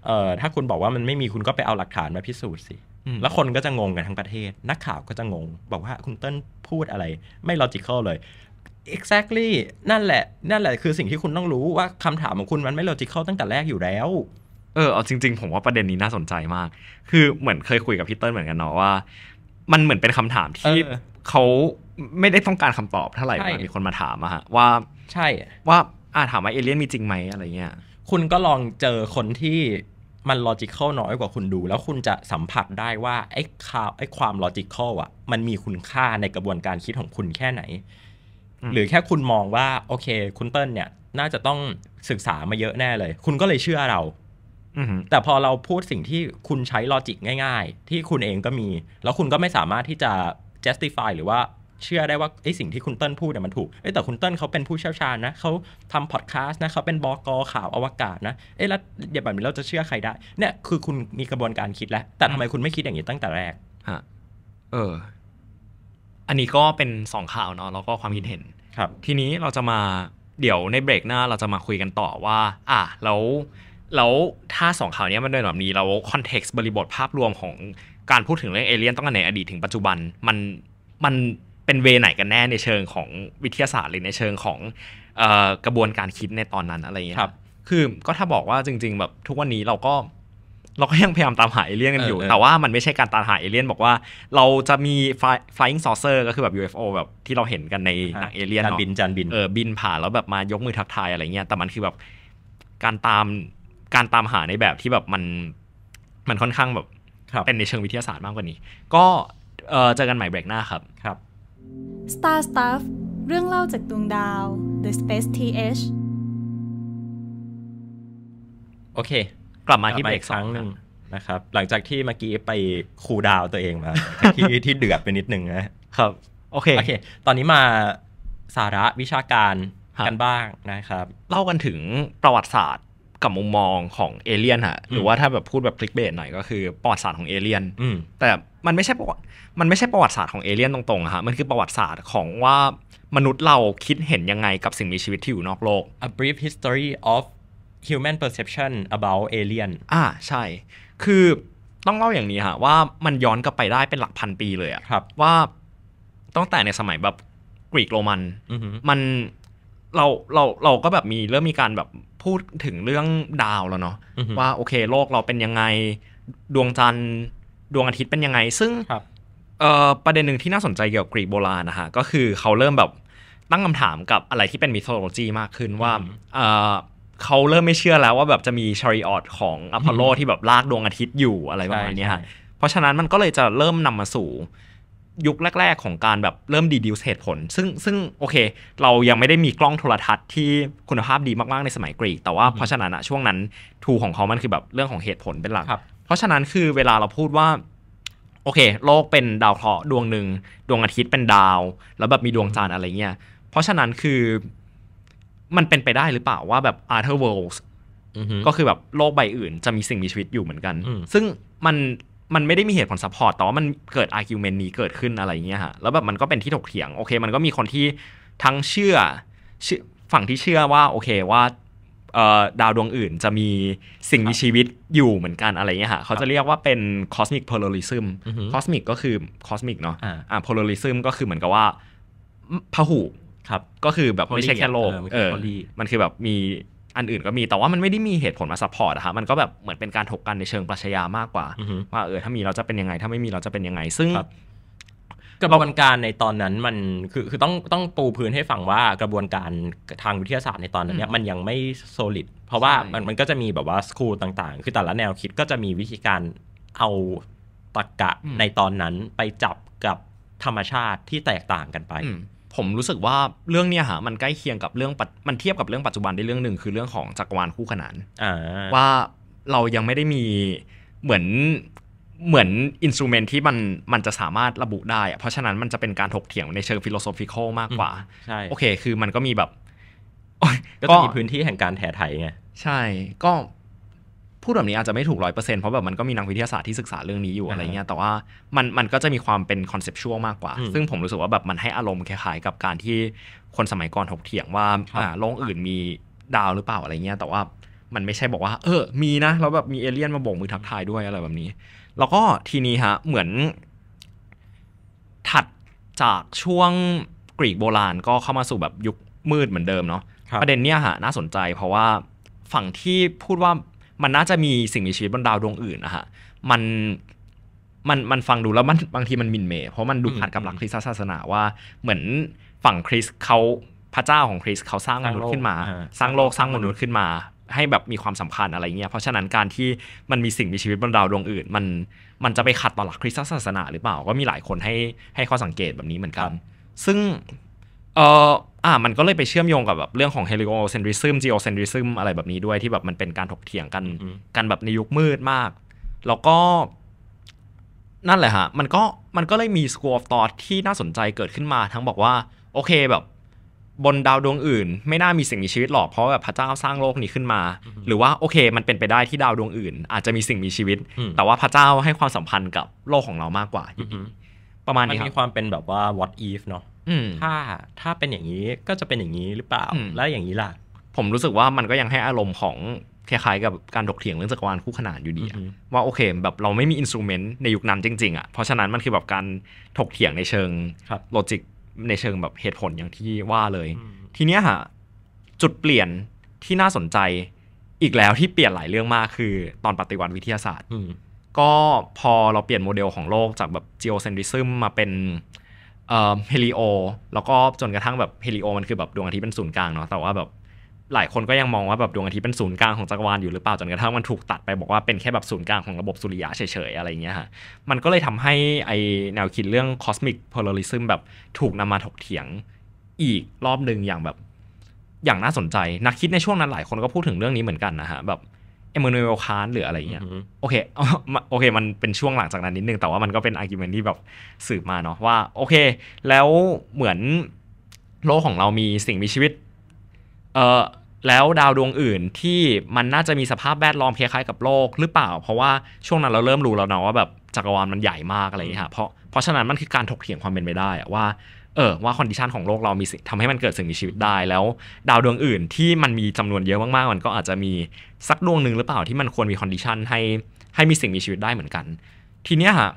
เอ่อถ้าคุณบอกว่ามันไม่มีคุณก็ไปเอาหลักฐานมาพิสูจน์สิแล้วคนก็จะงงกันทั้งประเทศนักข่าวก็จะงงบอกว่าคุณเติ้ลพูดอะไรไม่ลอจิคอลเลย exactly นั่นแหละนั่นแหละคือสิ่งที่คุณต้องรู้ว่าคำถามของคุณมันไม่ลอจิคอลตั้งแต่แรกอยู่แล้วเออเอาจริงๆผมว่าประเด็นนี้น่าสนใจมากคือเหมือนเคยคุยกับพี่เติ้ลเหมือนกันเนาะว่ามันเหมือนเป็นคำถามที่เขาไม่ได้ต้องการคำตอบเท่าไหร่มีคนมาถามอะฮะว่าใช่ว่าอ่าถามว่าเอเลี่ยนมีจริงไหมอะไรเงี้ยคุณก็ลองเจอคนที่มันลอจิคอลน้อยกว่าคุณดูแล้วคุณจะสัมผัสได้ว่าไอ้ข่าวไอ้ความลอจิคอลอ่ะมันมีคุณค่าในกระบวนการคิดของคุณแค่ไหนหรือแค่คุณมองว่าโอเคคุณเติ้ลเนี่ยน่าจะต้องศึกษามาเยอะแน่เลยคุณก็เลยเชื่อเราแต่พอเราพูดสิ่งที่คุณใช้ลอจิกง่ายๆที่คุณเองก็มีแล้วคุณก็ไม่สามารถที่จะ justify หรือว่าเชื่อได้ว่าไอ้สิ่งที่คุณเติ้ลพูดเนี่ยมันถูกเอ้แต่คุณเติ้ลเขาเป็นผู้เชี่ยวชาญนะเขาทำพอดแคสต์นะเขาเป็นบก.ข่าวอวกาศนะเอ้แล้วแบบนี้เราจะเชื่อใครได้เนี่ยคือคุณมีกระบวนการคิดแล้วแต่ทำไมคุณไม่คิดอย่างนี้ตั้งแต่แรกฮะเอออันนี้ก็เป็นสองข่าวเนาะแล้วก็ความคิดเห็นครับทีนี้เราจะมาเดี๋ยวในเบรกหน้าเราจะมาคุยกันต่อว่าอ่ะแล้วแล้วถ้าสองข่าวนี้มันโดยแบบนี้เราคอนเท็กซ์บริบทภาพรวมของการพูดถึงเรื่องเอเลี่ยนตั้งแต่ในอดีตถึงปัจจุบันมันมันเป็นเวไหนกันแน่ในเชิงของวิทยาศาสตร์หรือในเชิงของเอ่อกระบวนการคิดในตอนนั้นอะไรอย่างเงี้ยครับคือก็ถ้าบอกว่าจริงๆแบบทุกวันนี้เราก็เราก็ยังพยายามตามหาเอเลี่ยนกันอยู่แต่ว่ามันไม่ใช่การตามหาเอเลี่ยนบอกว่าเราจะมี flying saucer ก็คือแบบ ยู เอฟ โอ แบบที่เราเห็นกันในหนังเอเลี่ยนเนาะบินจานบินเออบินผ่านแล้วแบบมายกมือทักทายอะไรเงี้ยแต่มันคือแบบการตามการตามหาในแบบที่แบบมันมันค่อนข้างแบบเป็นในเชิงวิทยาศาสตร์มากกว่านี้ก็เออเจอกันใหม่เบรกหน้าครับครับStar Stuff เรื่องเล่าจากดวงดาว The Space ที เอช โอเคกลับมาที่อีกครั้งหนึ่งนะครับหลังจากที่เมื่อกี้ไปคูดาวตัวเองมา ที่ที่เดือดไปนิดนึงนะครับโอเคโอเคตอนนี้มาสาระวิชาการกันบ้างนะครับเล่ากันถึงประวัติศาสตร์กับมุมมองของเอเลี่ยนฮะหรือว่าถ้าแบบพูดแบบคลิกเบสหน่อยก็คือประวัติศาสตร์ของเอเลี่ยนแต่มันไม่ใช่ประวัติมันไม่ใช่ประวัติศาสตร์ของเอเลี่ยนตรงๆฮะมันคือประวัติศาสตร์ของว่ามนุษย์เราคิดเห็นยังไงกับสิ่งมีชีวิตที่อยู่นอกโลก A brief history of human perception about alien อ่าใช่คือต้องเล่าอย่างนี้ฮะว่ามันย้อนกลับไปได้เป็นหลักพันปีเลยอะครับว่าตั้งแต่ในสมัยแบบกรีกโรมันมันเราเราเราก็แบบมีเริ่มมีการแบบพูดถึงเรื่องดาวแล้วเนาะว่าโอเคโลกเราเป็นยังไงดวงจันทร์ดวงอาทิตย์เป็นยังไงซึ่งประเด็นหนึ่งที่น่าสนใจเกี่ยวกับกรีกโบราณนะฮะก็คือเขาเริ่มแบบตั้งคำถามกับอะไรที่เป็นมิโทโลจีมากขึ้นว่าเขาเริ่มไม่เชื่อแล้วว่าแบบจะมีชาริออตของอพอลโลที่แบบลากดวงอาทิตย์อยู่อะไรประมาณนี้ฮะเพราะฉะนั้นมันก็เลยจะเริ่มนำมาสู่ยุคแรกๆของการแบบเริ่มดีดิวส์เหตุผลซึ่งซึ่งโอเคเรายังไม่ได้มีกล้องโทรทัศน์ที่คุณภาพดีมากๆในสมัยกรีกแต่ว่าเพราะฉะนั้นอะช่วงนั้นทูของเขามันคือแบบเรื่องของเหตุผลเป็นหลักเพราะฉะนั้นคือเวลาเราพูดว่าโอเคโลกเป็นดาวเคราะห์ดวงหนึ่งดวงอาทิตย์เป็นดาวแล้วแบบมีดวงจันทร์อะไรเงี้ยเพราะฉะนั้นคือมันเป็นไปได้หรือเปล่าว่าแบบ other worlds ก็คือแบบโลกใบอื่นจะมีสิ่งมีชีวิตอยู่เหมือนกันซึ่งมันมันไม่ได้มีเหตุผลซัพพอร์ตแต่ว่ามันเกิด argument นี้เกิดขึ้นอะไรเงี้ยฮะแล้วแบบมันก็เป็นที่ถกเถียงโอเคมันก็มีคนที่ทั้งเชื่อฝั่งที่เชื่อว่าโอเคว่า ดาวดวงอื่นจะมีสิ่งมีชีวิตอยู่เหมือนกันอะไรเงี้ยฮะเขาจะเรียกว่าเป็น cosmic polarism cosmic ก็คือ cosmic เนาะอ่า polarism ก็คือเหมือนกับว่าพหุครับก็คือแบบไม่ใช่แค่โลกเออมันคือแบบมีอันอื่นก็มีแต่ว่ามันไม่ได้มีเหตุผลมาซัพพอร์ตอะฮะมันก็แบบเหมือนเป็นการถกกันในเชิงปรัชญามากกว่าว่าเออถ้ามีเราจะเป็นยังไงถ้าไม่มีเราจะเป็นยังไงซึ่งกระบวนการในตอนนั้นมันคือคือต้องต้องปูพื้นให้ฟังว่ากระบวนการทางวิทยาศาสตร์ในตอนนั้นเนี่ยมันยังไม่ solid เพราะว่ามันมันก็จะมีแบบว่า school ต่างๆคือแต่ละแนวคิดก็จะมีวิธีการเอาตรรกะในตอนนั้นไปจับกับธรรมชาติที่แตกต่างกันไปผมรู้สึกว่าเรื่องเนี้ยฮะมันใกล้เคียงกับเรื่องมันเทียบกับเรื่องปัจจุบันได้เรื่องหนึ่งคือเรื่องของจักรวาลคู่ขนานว่าเรายังไม่ได้มีเหมือนเหมือนอินสตูเมนที่มันมันจะสามารถระบุได้เพราะฉะนั้นมันจะเป็นการถกเถียงในเชิงฟิโลโซฟิคอลมากกว่าใช่โอเคคือมันก็มีแบบก็จะมีพื้นที่แห่งการแถไถไงใช่ก็พูดแบบนี้อาจจะไม่ถูก หนึ่งร้อยเปอร์เซ็นต์ เพราะแบบมันก็มีนักวิทยาศาสตร์ที่ศึกษาเรื่องนี้อยู่อะไรเงี้ยแต่ว่ามันมันก็จะมีความเป็นคอนเซปชวลมากกว่าซึ่งผมรู้สึกว่าแบบมันให้อารมณ์คล้ายๆกับการที่คนสมัยก่อนถกเถียงว่าอ่าโลกอื่นมีดาวหรือเปล่าอะไรเงี้ยแต่ว่ามันไม่ใช่บอกว่าเออมีนะแล้วแบบมีเอเลี่ยนมาโบกมือทักทายด้วยอะไรแบบนี้แล้วก็ทีนี้ฮะเหมือนถัดจากช่วงกรีกโบราณก็เข้ามาสู่แบบยุคมืดเหมือนเดิมเนาะประเด็นเนี้ยฮะน่าสนใจเพราะว่าฝั่งที่พูดว่ามันน่าจะมีสิ่งมีชีวิตบนดาวดวงอื่นนะฮะมันมันมันฟังดูแล้วมันบางทีมันมินเมย์เพราะมันดูขัดกับหลักคริสต์ศาสนาว่าเหมือนฝั่งคริสต์เขาพระเจ้าของคริสต์เขาสร้างมนุษย์ขึ้นมาสร้างโลกสร้างมนุษย์ขึ้นมาให้แบบมีความสำคัญอะไรเงี้ยเพราะฉะนั้นการที่มันมีสิ่งมีชีวิตบนดาวดวงอื่นมันมันจะไปขัดต่อหลักคริสต์ศาสนาหรือเปล่าก็มีหลายคนให้ให้ข้อสังเกตแบบนี้เหมือนกันซึ่งเอ่ออ่ามันก็เลยไปเชื่อมโยงกับแบบเรื่องของ Heliocentrism Geocentrism อะไรแบบนี้ด้วยที่แบบมันเป็นการถกเถียงกันกันแบบในยุคมืดมากแล้วก็นั่นแหละฮะมันก็มันก็เลยมี School of Thought ที่น่าสนใจเกิดขึ้นมาทั้งบอกว่าโอเคแบบบนดาวดวงอื่นไม่น่ามีสิ่งมีชีวิตหรอกเพราะแบบพระเจ้าสร้างโลกนี้ขึ้นมาหรือว่าโอเคมันเป็นไปได้ที่ดาวดวงอื่นอาจจะมีสิ่งมีชีวิตแต่ว่าพระเจ้าให้ความสัมพันธ์กับโลกของเรามากกว่าประมาณนี้มันมีความเป็นแบบว่า what if เนาะถ้าถ้าเป็นอย่างนี้ก็จะเป็นอย่างนี้หรือเปล่าแล้วอย่างนี้ล่ะผมรู้สึกว่ามันก็ยังให้อารมณ์ของคล้ายๆกับการถกเถียงเรื่องจักรวาลคู่ขนานอยู่ดีว่าโอเคแบบเราไม่มีอินสตรูเมนต์ในยุคนั้นจริงๆอ่ะเพราะฉะนั้นมันคือแบบการถกเถียงในเชิงโลจิกในเชิงแบบเหตุผลอย่างที่ว่าเลยทีเนี้ยฮะจุดเปลี่ยนที่น่าสนใจอีกแล้วที่เปลี่ยนหลายเรื่องมากคือตอนปฏิวัติวิทยาศาสตร์ก็พอเราเปลี่ยนโมเดลของโลกจากแบบ geocentrism มาเป็นเอ่อ helio แล้วก็จนกระทั่งแบบ helio มันคือแบบดวงอาทิตย์เป็นศูนย์กลางเนาะแต่ว่าแบบหลายคนก็ยังมองว่าแบบดวงอาทิตย์เป็นศูนย์กลางของจักรวาลอยู่หรือเปล่าจนกระทั่งมันถูกตัดไปบอกว่าเป็นแค่แบบศูนย์กลางของระบบสุริยะเฉยๆอะไรเงี้ยฮะมันก็เลยทำให้ไอแนวคิดเรื่อง cosmic polarism แบบถูกนำมาถกเถียงอีกรอบนึงอย่างแบบอย่างน่าสนใจนักคิดในช่วงนั้นหลายคนก็พูดถึงเรื่องนี้เหมือนกันนะฮะแบบเอมมานูเอล คานต์หรืออะไรเงี้ยโอเคโอเคมันเป็นช่วงหลังจากนั้นนิดนึงแต่ว่ามันก็เป็นอาร์กิวเมนต์ที่แบบสืบมาเนาะว่าโอเคแล้วเหมือนโลกของเรามีสิ่งมีชีวิตเอ่อแล้วดาวดวงอื่นที่มันน่าจะมีสภาพแวดล้อมคล้ายๆกับโลกหรือเปล่าเพราะว่าช่วงนั้นเราเริ่มรู้แล้วเนาะว่าแบบจักรวาลมันใหญ่มากอะไรอย่างเงี้ยเพราะเพราะฉะนั้นมันคือการถกเถียงความเป็นไปได้อะว่าเออว่าคอนดิชันของโลกเรามีทำให้มันเกิดสิ่งมีชีวิตได้แล้วดาวดวงอื่นที่มันมีจำนวนเยอะมากๆมันก็อาจจะมีสักดวงหนึ่งหรือเปล่าที่มันควรมีคอนดิชันให้ให้มีสิ่งมีชีวิตได้เหมือนกันทีเนี้ยฮะ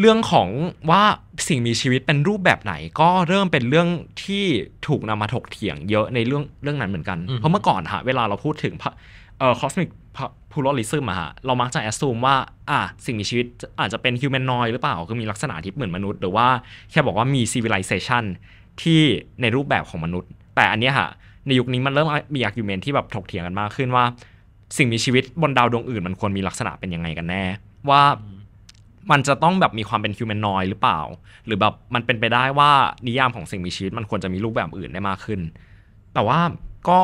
เรื่องของว่าสิ่งมีชีวิตเป็นรูปแบบไหนก็เริ่มเป็นเรื่องที่ถูกนำมาถกเถียงเยอะในเรื่องเรื่องนั้นเหมือนกันเพราะเมื่อก่อนฮะเวลาเราพูดถึงเอ่อ cosmic polarism อะฮะเรามักจะ assume ว่าอ่ะสิ่งมีชีวิตอาจจะเป็น humanoid หรือเปล่าคือมีลักษณะที่เหมือนมนุษย์หรือว่าแค่บอกว่ามี civilization ที่ในรูปแบบของมนุษย์แต่อันเนี้ยฮะในยุคนี้มันเริ่มมี argument ที่แบบถกเถียงกันมากขึ้นว่าสิ่งมีชีวิตบนดาวดวงอื่นมันควรมีลักษณะเป็นยังไงกันแน่ว่ามันจะต้องแบบมีความเป็นฮิวแมนนอยด์หรือเปล่าหรือแบบมันเป็นไปได้ว่านิยามของสิ่งมีชีวิตมันควรจะมีรูปแบบอื่นได้มากขึ้นแต่ว่าก็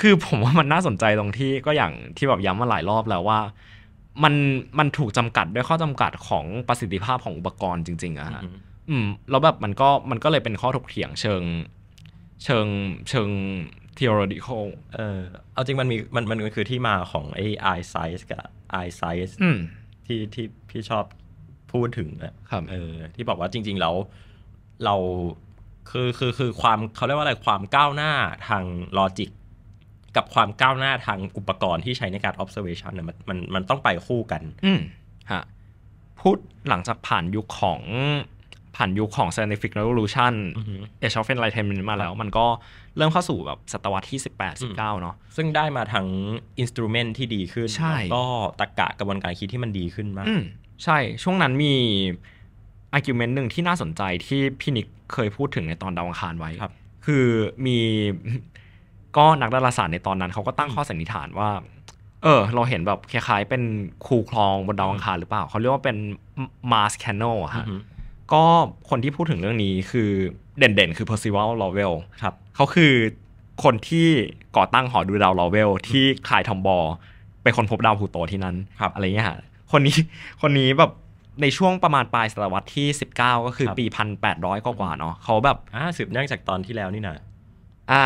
คือผมว่ามันน่าสนใจตรงที่ก็อย่างที่แบบย้ำมาหลายรอบแล้วว่ามันมันถูกจำกัดด้วยข้อจำกัดของประสิทธิภาพของอุปกรณ์จริงๆอะฮะอืมแล้วแบบมันก็มันก็เลยเป็นข้อถกเถียงเชิงเชิงเชิง theoretical เออเอาจริงมันมีมันมันคือที่มาของไอ้ eye size กับ eye size ที่ที่พี่ชอบพูดถึงอะเออที่บอกว่าจริงๆแล้วเราคือคือคือความเขาเรียกว่าอะไรความก้าวหน้าทางลอจิก กับความก้าวหน้าทางอุปกรณ์ที่ใช้ในการ observation เนี่ยมันมันมันต้องไปคู่กันอืมฮะพูดหลังจากผ่านยุคของผ่านยุคของ scientific revolution age of enlightenment มาแล้วมันก็เริ่มเข้าสู่แบบศตวรรษที่สิบแปด สิบเก้าเนาะซึ่งได้มาทั้ง instrument ที่ดีขึ้นแล้วก็ตรรกะกระบวนการคิดที่มันดีขึ้นมากใช่ช่วงนั้นมี argument หนึ่งที่น่าสนใจที่พี่นิกเคยพูดถึงในตอนดาวอังคารไว้คือมีก็นักดาราศาสตร์ในตอนนั้นเขาก็ตั้งข้อสันนิษฐานว่าเออเราเห็นแบบคล้ายๆเป็นคูคลองบนดาวอังคารหรือเปล่าเขาเรียกว่าเป็น Mars Canal ฮะก็คนที่พูดถึงเรื่องนี้คือเด่นๆคือ Percival Lowell ครับเขาคือคนที่ก่อตั้งหอดูดาว Lowell ที่คลายทอมบอเป็นคนพบดาวพลูโตที่นั้นอะไรเงี้ยฮะคนนี้คนนี้แบบในช่วงประมาณปลายศตวรรษที่สิบเก้าก็คือปีหนึ่งพันแปดร้อยกว่าๆเนาะเขาแบบอ่าสืบเนื่องจากตอนที่แล้วนี่นะอ่า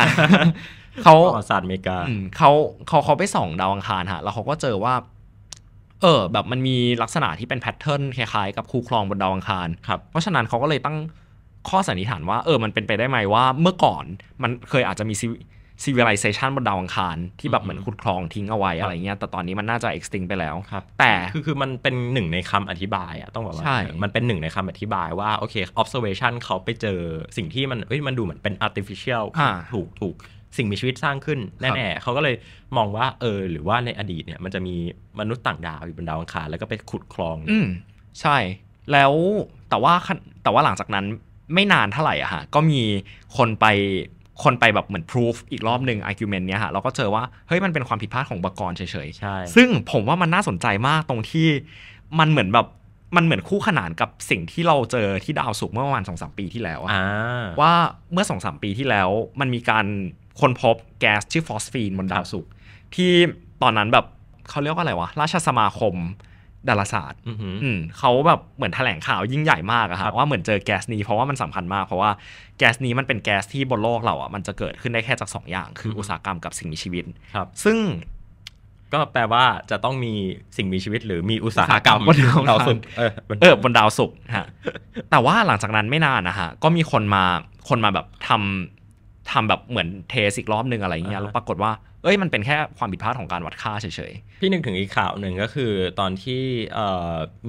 เขาประวัติศาสตร์อเมริกาเขาเขาเขาไปส่องดาวอังคารฮะแล้วเขาก็เจอว่าเออแบบมันมีลักษณะที่เป็นแพทเทิร์นคล้ายๆกับคูคลองบนดาวอังคารครับเพราะฉะนั้นเขาก็เลยตั้งข้อสันนิษฐานว่าเออมันเป็นไปได้ไหมว่าเมื่อก่อนมันเคยอาจจะมีซีวิไลเซชันบนดาวอังคารที่แบบเหมือนขุดคลองทิ้งเอาไว้อะไรเงี้ยแต่ตอนนี้มันน่าจะ extinct ไปแล้วครับแต่คือคือมันเป็นหนึ่งในคำอธิบายอะต้องบอกว่ามันเป็นหนึ่งในคำอธิบายว่าโอเค observation เขาไปเจอสิ่งที่มันเอ้ยมันดูเหมือนเป็น artificial ถูกถูกสิ่งมีชีวิตสร้างขึ้นแน่ๆเขาก็เลยมองว่าเออหรือว่าในอดีตเนี่ยมันจะมีมนุษย์ต่างดาวอยู่บนดาวอังคารแล้วก็ไปขุดคลองอืมใช่แล้วแต่ว่าแต่ว่าหลังจากนั้นไม่นานเท่าไหร่อะฮะก็มีคนไปคนไปแบบเหมือน proof อีกรอบหนึ่ง argument เนี้ยฮะเราก็เจอว่าเฮ้ยมันเป็นความผิดพลาดของอุปกรณ์เฉยๆซึ่งผมว่ามันน่าสนใจมากตรงที่มันเหมือนแบบมันเหมือนคู่ขนานกับสิ่งที่เราเจอที่ดาวศุกร์เมื่อประมาณ สองถึงสาม ปีที่แล้วว่าเมื่อ สองถึงสาม ปีที่แล้วมันมีการคนพบแก๊สชื่อฟอสฟีนบนดาวศุกร์ที่ตอนนั้นแบบเขาเรียกว่าอะไรวะราชสมาคมดาราศาสตร์เขาแบบเหมือนแถลงข่าวยิ่งใหญ่มากอะครับว่าเหมือนเจอแก๊สนี้เพราะว่ามันสำคัญมากเพราะว่าแก๊สนี้มันเป็นแก๊สที่บนโลกเราอะมันจะเกิดขึ้นได้แค่จากสองอย่างคืออุตสาหกรรมกับสิ่งมีชีวิตซึ่งก็แปลว่าจะต้องมีสิ่งมีชีวิตหรือมีอุตสาหกรรมบนดาวศุกร์เออบนดาวศุกร์ฮะแต่ว่าหลังจากนั้นไม่นานนะฮะก็มีคนมาคนมาแบบทำทำแบบเหมือนเทสอีกรอบนึงอะไรเงี้ยแล้วปรากฏว่าเอ้ยมันเป็นแค่ความผิดพลาดของการวัดค่าเฉยๆพี่นึกถึงอีกข่าวหนึ่งก็คือตอนที่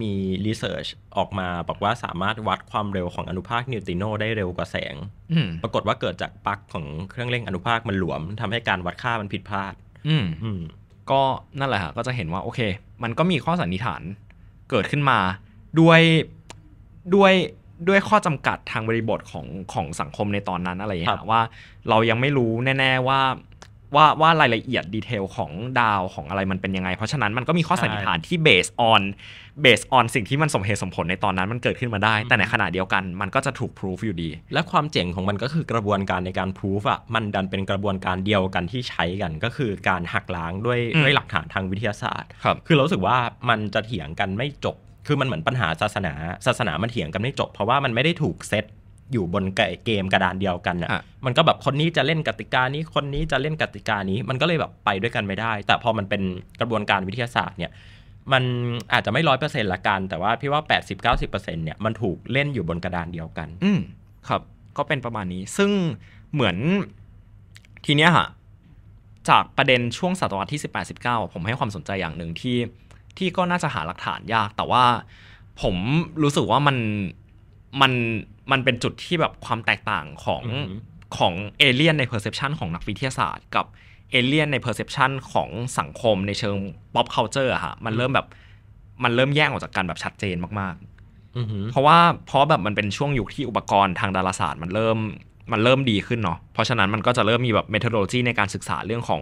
มีรีเสิร์ชออกมาบอกว่าสามารถวัดความเร็วของอนุภาคนิวติโนได้เร็วกว่าแสงปรากฏว่าเกิดจากปลั๊กของเครื่องเร่งอนุภาคมันหลวมทำให้การวัดค่ามันผิดพลาดก็นั่นแหละฮะก็จะเห็นว่าโอเคมันก็มีข้อสันนิษฐานเกิดขึ้นมาด้วยด้วยด้วยข้อจำกัดทางบริบทของของสังคมในตอนนั้นอะไรอย่างเงี้ยว่าเรายังไม่รู้แน่ๆว่าว่าว่ารายละเอียดดีเทลของดาวของอะไรมันเป็นยังไงเพราะฉะนั้นมันก็มีข้อสันนิษฐานที่ based on based on สิ่งที่มันสมเหตุสมผลในตอนนั้นมันเกิดขึ้นมาได้แต่ในขณะเดียวกันมันก็จะถูก proof อยู่ดีและความเจ๋งของมันก็คือกระบวนการในการ proof อ่ะมันดันเป็นกระบวนการเดียวกันที่ใช้กันก็คือการหักล้างด้วยด้วยหลักฐานทางวิทยาศาสตร์คือเรารู้สึกว่ามันจะเถียงกันไม่จบคือมันเหมือนปัญหาศาสนาศาสนามันเถียงกันไม่จบเพราะว่ามันไม่ได้ถูกเซตอยู่บนเกมกระดานเดียวกันนะมันก็แบบคนนี้จะเล่นกติกานี้คนนี้จะเล่นกติกานี้มันก็เลยแบบไปด้วยกันไม่ได้แต่พอมันเป็นกระบวนการวิทยาศาสตร์เนี่ยมันอาจจะไม่ ร้อยเปอร์เซ็นต์ ละกันแต่ว่าพี่ว่า แปดสิบ เก้าสิบเปอร์เซ็นต์ เนี่ยมันถูกเล่นอยู่บนกระดานเดียวกันอืมครับก็เป็นประมาณนี้ซึ่งเหมือนทีเนี้ยฮะจากประเด็นช่วงศตวรรษที่ สิบแปด สิบเก้า ผมให้ความสนใจอย่างหนึ่งที่ที่ก็น่าจะหาหลักฐานยากแต่ว่าผมรู้สึกว่ามันมันมันเป็นจุดที่แบบความแตกต่างของของเอเลี่ยนในเพอร์เซพชันของนักวิทยาศาสตร์กับเอเลี่ยนในเพอร์เซพชันของสังคมในเชิง pop culture อะฮะมันเริ่มแบบมันเริ่มแยกออกจากกันแบบชัดเจนมากๆเพราะว่าเพราะแบบมันเป็นช่วงยุคที่อุปกรณ์ทางดาราศาสตร์มันเริ่มมันเริ่มดีขึ้นเนาะเพราะฉะนั้นมันก็จะเริ่มมีแบบ methodology ในการศึกษาเรื่องของ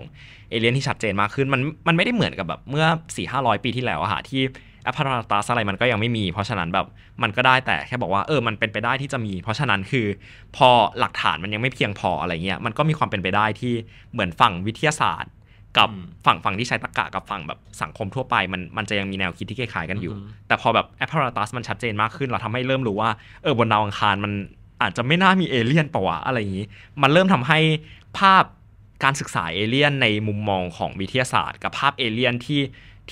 เอเลี่ยนที่ชัดเจนมากขึ้นมันมันไม่ได้เหมือนกับแบบเมื่อ สี่ห้าร้อย ปีที่แล้วอะฮะที่อพาราตัสอะไรมันก็ยังไม่มีเพราะฉะนั้นแบบมันก็ได้แต่แค่บอกว่าเออมันเป็นไปได้ที่จะมีเพราะฉะนั้นคือพอหลักฐานมันยังไม่เพียงพออะไรเงี้ยมันก็มีความเป็นไปได้ที่เหมือนฝั่งวิทยาศาสตร์กับฝั่งฝั่งที่ใช้ตรรกะกับฝั่งแบบสังคมทั่วไปมันมันจะยังมีแนวคิดที่คล้ายๆกันอยู่แต่พอแบบอพาราตัสมันชัดเจนมากขึ้นเราทำให้เริ่มรู้ว่าเออบนดาวอังคารมันอาจจะไม่น่ามีเอเลี่ยนปะวะอะไรอย่างนี้มันเริ่มทำให้ภาพการศึกษาเอเลี่ยนในมุมมองของวิทยาศาสตร์กับภาพเอเลี่ยนที่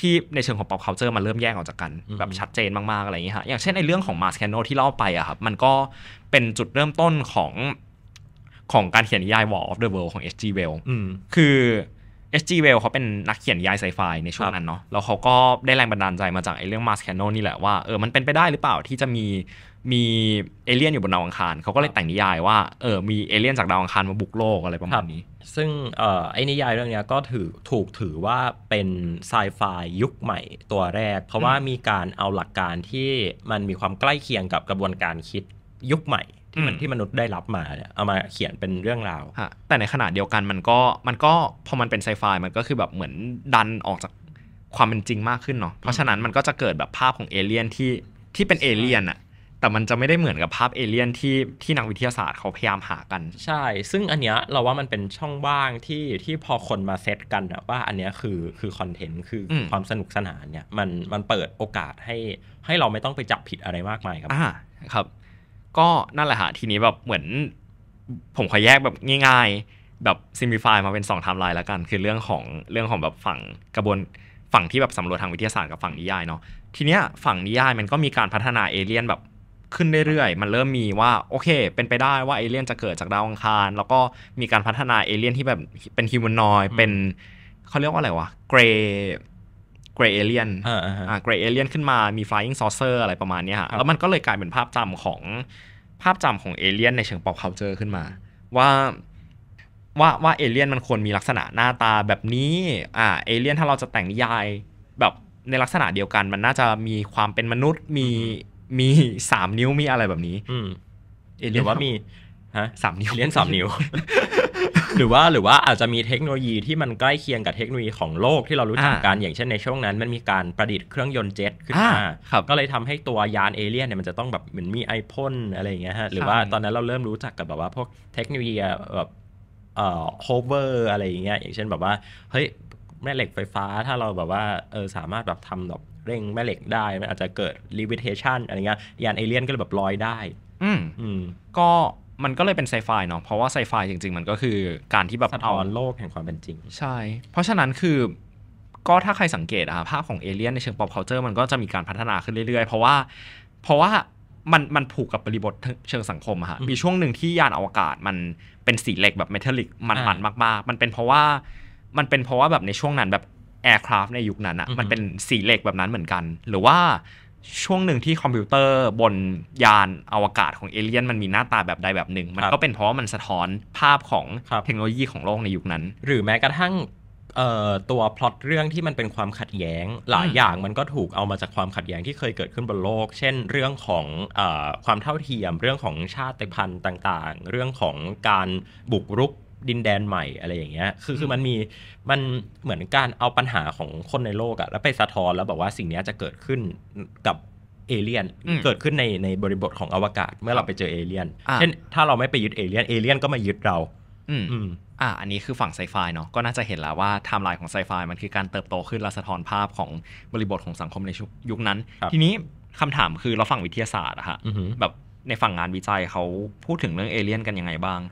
ที่ในเชิงของ pop culture มันเริ่มแยกออกจากกันแบบชัดเจนมากๆอะไรอย่างนี้ฮะอย่างเช่นในเรื่องของ Mars Canal ที่เล่าไปอะครับมันก็เป็นจุดเริ่มต้นของของการเขียนนิยาย War of the Worlds ของ เอช จี Wells คือ เอช จี Wells เขาเป็นนักเขียนนิยายไซไฟในช่วงนั้นเนาะแล้วเขาก็ได้แรงบันดาลใจมาจากไอ้เรื่องมาร์สแคนโนนี่แหละว่าเออมันเป็นไปได้หรือเปล่าที่จะมีมีเอเลี่ยนอยู่บนดาวอังคารเขาก็เลยแต่งนิยายว่าเออมีเอเลี่ยนจากดาวอังคารมาบุกโลกอะไรประมาณนี้ซึ่งเอ่อไอ้นิยายเรื่องนี้ก็ถือถูกถือว่าเป็นไซไฟยุคใหม่ตัวแรกเพราะว่ามีการเอาหลักการที่มันมีความใกล้เคียงกับกระบวนการคิดยุคใหม่ที่มันที่มนุษย์ได้รับมาเนี่ยเอามาเขียนเป็นเรื่องราวแต่ในขณะเดียวกันมันก็มันก็พอมันเป็นไซไฟมันก็คือแบบเหมือนดันออกจากความเป็นจริงมากขึ้นเนาะเพราะฉะนั้นมันก็จะเกิดแบบภาพของเอเลี่ยนที่ที่เป็นเอเลี่ยนอะแต่มันจะไม่ได้เหมือนกับภาพเอเลี่ยนที่ที่นักวิทยาศาสตร์เขาพยายามหากันใช่ซึ่งอันเนี้ยเราว่ามันเป็นช่องว่างที่ที่พอคนมาเซตกันอะว่าอันเนี้ยคือคือคอนเทนต์คือความสนุกสนานเนี่ยมันมันเปิดโอกาสให้ให้เราไม่ต้องไปจับผิดอะไรมากมายครับอ่าครับก็นั่นแหละฮะทีนี้แบบเหมือนผมขอแยกแบบง่ายๆแบบซิมพลิฟายมาเป็นสองไทม์ไลน์แล้วกันคือเรื่องของเรื่องของแบบฝั่งกระบวนฝั่งที่แบบสำรวจทางวิทยาศาสตร์กับฝั่งนิยายเนาะทีเนี้ยฝั่งนิยายมันก็มีการพัฒนาเอเลี่ยนแบบขึ้นเรื่อยๆมันเริ่มมีว่าโอเคเป็นไปได้ว่าเอเลี่ยนจะเกิดจากดาวอังคารแล้วก็มีการพัฒนาเอเลี่ยนที่แบบเป็นฮิวแมนอยด์เป็นเขาเรียกว่าอะไรวะเกรย์เกรย์เอเลี่ยนอ่าเกรย์เอเลี่ยนขึ้นมามี flying saucer อะไรประมาณนี้ฮะแล้วมันก็เลยกลายเป็นภาพจำของภาพจำของเอเลี่ยนในเชิง pop culture ขึ้นมาว่าว่าว่าเอเลี่ยนมันควรมีลักษณะหน้าตาแบบนี้อ่าเอเลี่ยนถ้าเราจะแต่งนิยายแบบในลักษณะเดียวกันมันน่าจะมีความเป็นมนุษย์มีมีสามนิ้วมีอะไรแบบนี้เอเลี่ยนว่ามีฮะสามนิ้วเอเลี่ยนสามนิ้วหรือว่าหรือว่าอาจจะมีเทคโนโลยีที่มันใกล้เคียงกับเทคโนโลยีของโลกที่เรารู้จักกันอย่างเช่นในช่วงนั้นมันมีการประดิษฐ์เครื่องยนต์เจ็ตขึ้นมาก็เลยทำให้ตัวยานเอเลี่ยนเนี่ยมันจะต้องแบบเหมือนมีไอพ่นอะไรอย่างเงี้ยฮะหรือว่าตอนนั้นเราเริ่มรู้จักกับแบบว่าพวกเทคโนโลยีแบบเอ่อโฮเวอร์อะไรอย่างเงี้ยอย่างเช่นแบบว่าเฮ้ยแม่เหล็กไฟฟ้าถ้าเราแบบว่าเออสามารถแบบทำแบบเร่งแม่เหล็กได้มันอาจจะเกิด levitation อะไรเงี้ยยานเอเลี่ยนก็แบบลอยได้อืมอืมก็มันก็เลยเป็นไซไฟเนาะเพราะว่าไซไฟจริงๆมันก็คือการที่แบบสะท้อนโลกแห่งความเป็นจริงใช่เพราะฉะนั้นคือก็ถ้าใครสังเกตอะภาพของเอเลี่ยนในเชิง pop culture มันก็จะมีการพัฒนาขึ้นเรื่อยๆเพราะว่าเพราะว่ามันมันผูกกับบริบทเชิงสังคมอะฮะมีช่วงหนึ่งที่ยานอวกาศมันเป็นสีเหล็กแบบเมทัลลิกมันๆมากๆมันเป็นเพราะว่ามันเป็นเพราะว่าแบบในช่วงนั้นแบบaircraft ในยุคนั้นอ่ะมันเป็นสีเหล็กแบบนั้นเหมือนกันหรือว่าช่วงหนึ่งที่คอมพิวเตอร์บนยานอวกาศของเอเลี่ยนมันมีหน้าตาแบบใดแบบหนึ่งมันก็เป็นเพราะว่ามันสะท้อนภาพของเทคโนโลยีของโลกในยุคนั้นหรือแม้กระทั่งตัวพล็อตเรื่องที่มันเป็นความขัดแย้งหลายอย่างมันก็ถูกเอามาจากความขัดแย้งที่เคยเกิดขึ้นบนโลกเช่นเรื่องของเอ่อความเท่าเทียมเรื่องของชาติพันธุ์ต่างๆเรื่องของการบุกรุกดินแดนใหม่อะไรอย่างเงี้ยคือคือมันมีมันเหมือนการเอาปัญหาของคนในโลกอะแล้วไปสะท้อนแล้วบอกว่าสิ่งนี้จะเกิดขึ้นกับเอเลี่ยนเกิดขึ้นในในบริบทของอวกาศเมื่อเราไปเจอเอเลี่ยนเช่นถ้าเราไม่ไปยึดเอเลี่ยนเอเลี่ยนก็มายึดเราอืมอ่าอันนี้คือฝั่งไซไฟเนาะก็น่าจะเห็นแล้วว่าไทม์ไลน์ของไซไฟมันคือการเติบโตขึ้นและสะท้อนภาพของบริบทของสังคมในยุคนั้นทีนี้คำถามคือเราฝั่งวิทยาศาสตร์อะฮะแบบในฝั่งงานวิจัยเขาพูดถึงเรื่องเอเลี่ยนกันยังไงบ้าง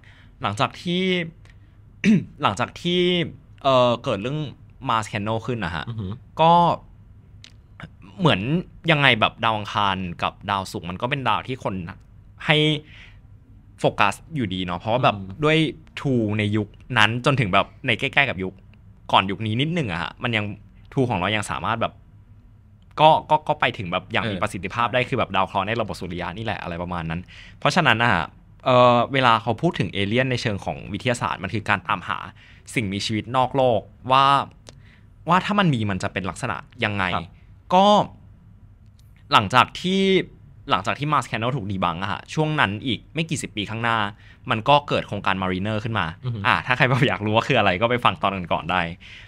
หลังจากที่ หลังจากที่ เอ่อ เกิดเรื่อง Mars Channel ขึ้นนะฮะ uh-huh. ก็เหมือนยังไงแบบดาวอังคารกับดาวศุกร์มันก็เป็นดาวที่คนให้โฟกัสอยู่ดีเนาะเพราะว่าแบบ uh-huh. ด้วยทูในยุคนั้นจนถึงแบบในใกล้ๆกับยุคก่อนยุคนี้นิดนึงอะฮะมันยังทูของเรายังสามารถแบบก็ก็ก็ไปถึงแบบอย่างมีประสิทธิภาพได้คือแบบดาวเคราะห์ในระบบสุริยะนี่แหละอะไรประมาณนั้นเพราะฉะนั้นนะฮะเ, เวลาเขาพูดถึงเอเลี่ยนในเชิงของวิทยาศาสตร์มันคือการตามหาสิ่งมีชีวิตนอกโลกว่าว่าถ้ามันมีมันจะเป็นลักษณะยังไงก็หลังจากที่หลังจากที่ Mars Channel ถูกดีบังอะฮะช่วงนั้นอีกไม่กี่สิบปีข้างหน้ามันก็เกิดโครงการ Mariner ขึ้นมาอ่าถ้าใครอยากรู้ว่าคืออะไรก็ไปฟังตอนกันก่อนได้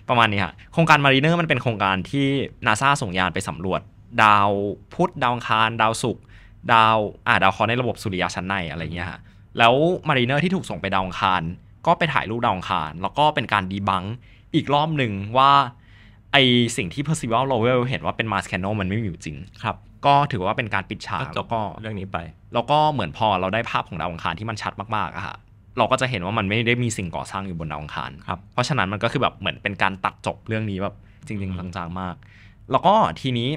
ประมาณนี้ฮะโครงการ Mariner มันเป็นโครงการที่ NASA ส่งยานไปสำรวจดาวพุธดาวอังคารดาวศุกร์ดาวอ่าดาวเคราะห์ในระบบสุริยะชั้นในอะไรเงี้ยฮะแล้ว Mariner ที่ถูกส่งไปดาวอังคารก็ไปถ่ายรูปดาวอังคารแล้วก็เป็นการดีบังอีกรอบหนึ่งว่าไอสิ่งที่ Percival Lowell เห็นว่าเป็น Mars Channel มันไม่มีอยู่จริงครับก็ถือว่าเป็นการปิดฉากแล้วก็เรื่องนี้ไปแล้วก็เหมือนพอเราได้ภาพของดาวอังคารที่มันชัดมากๆอะฮะเราก็จะเห็นว่ามันไม่ได้มีสิ่งก่อสร้างอยู่บนดาวอังคารครับเพราะฉะนั้นมันก็คือแบบเหมือนเป็นการตัดจบเรื่องนี้แบบจริงๆจังๆมากแล้วก็ทีนี้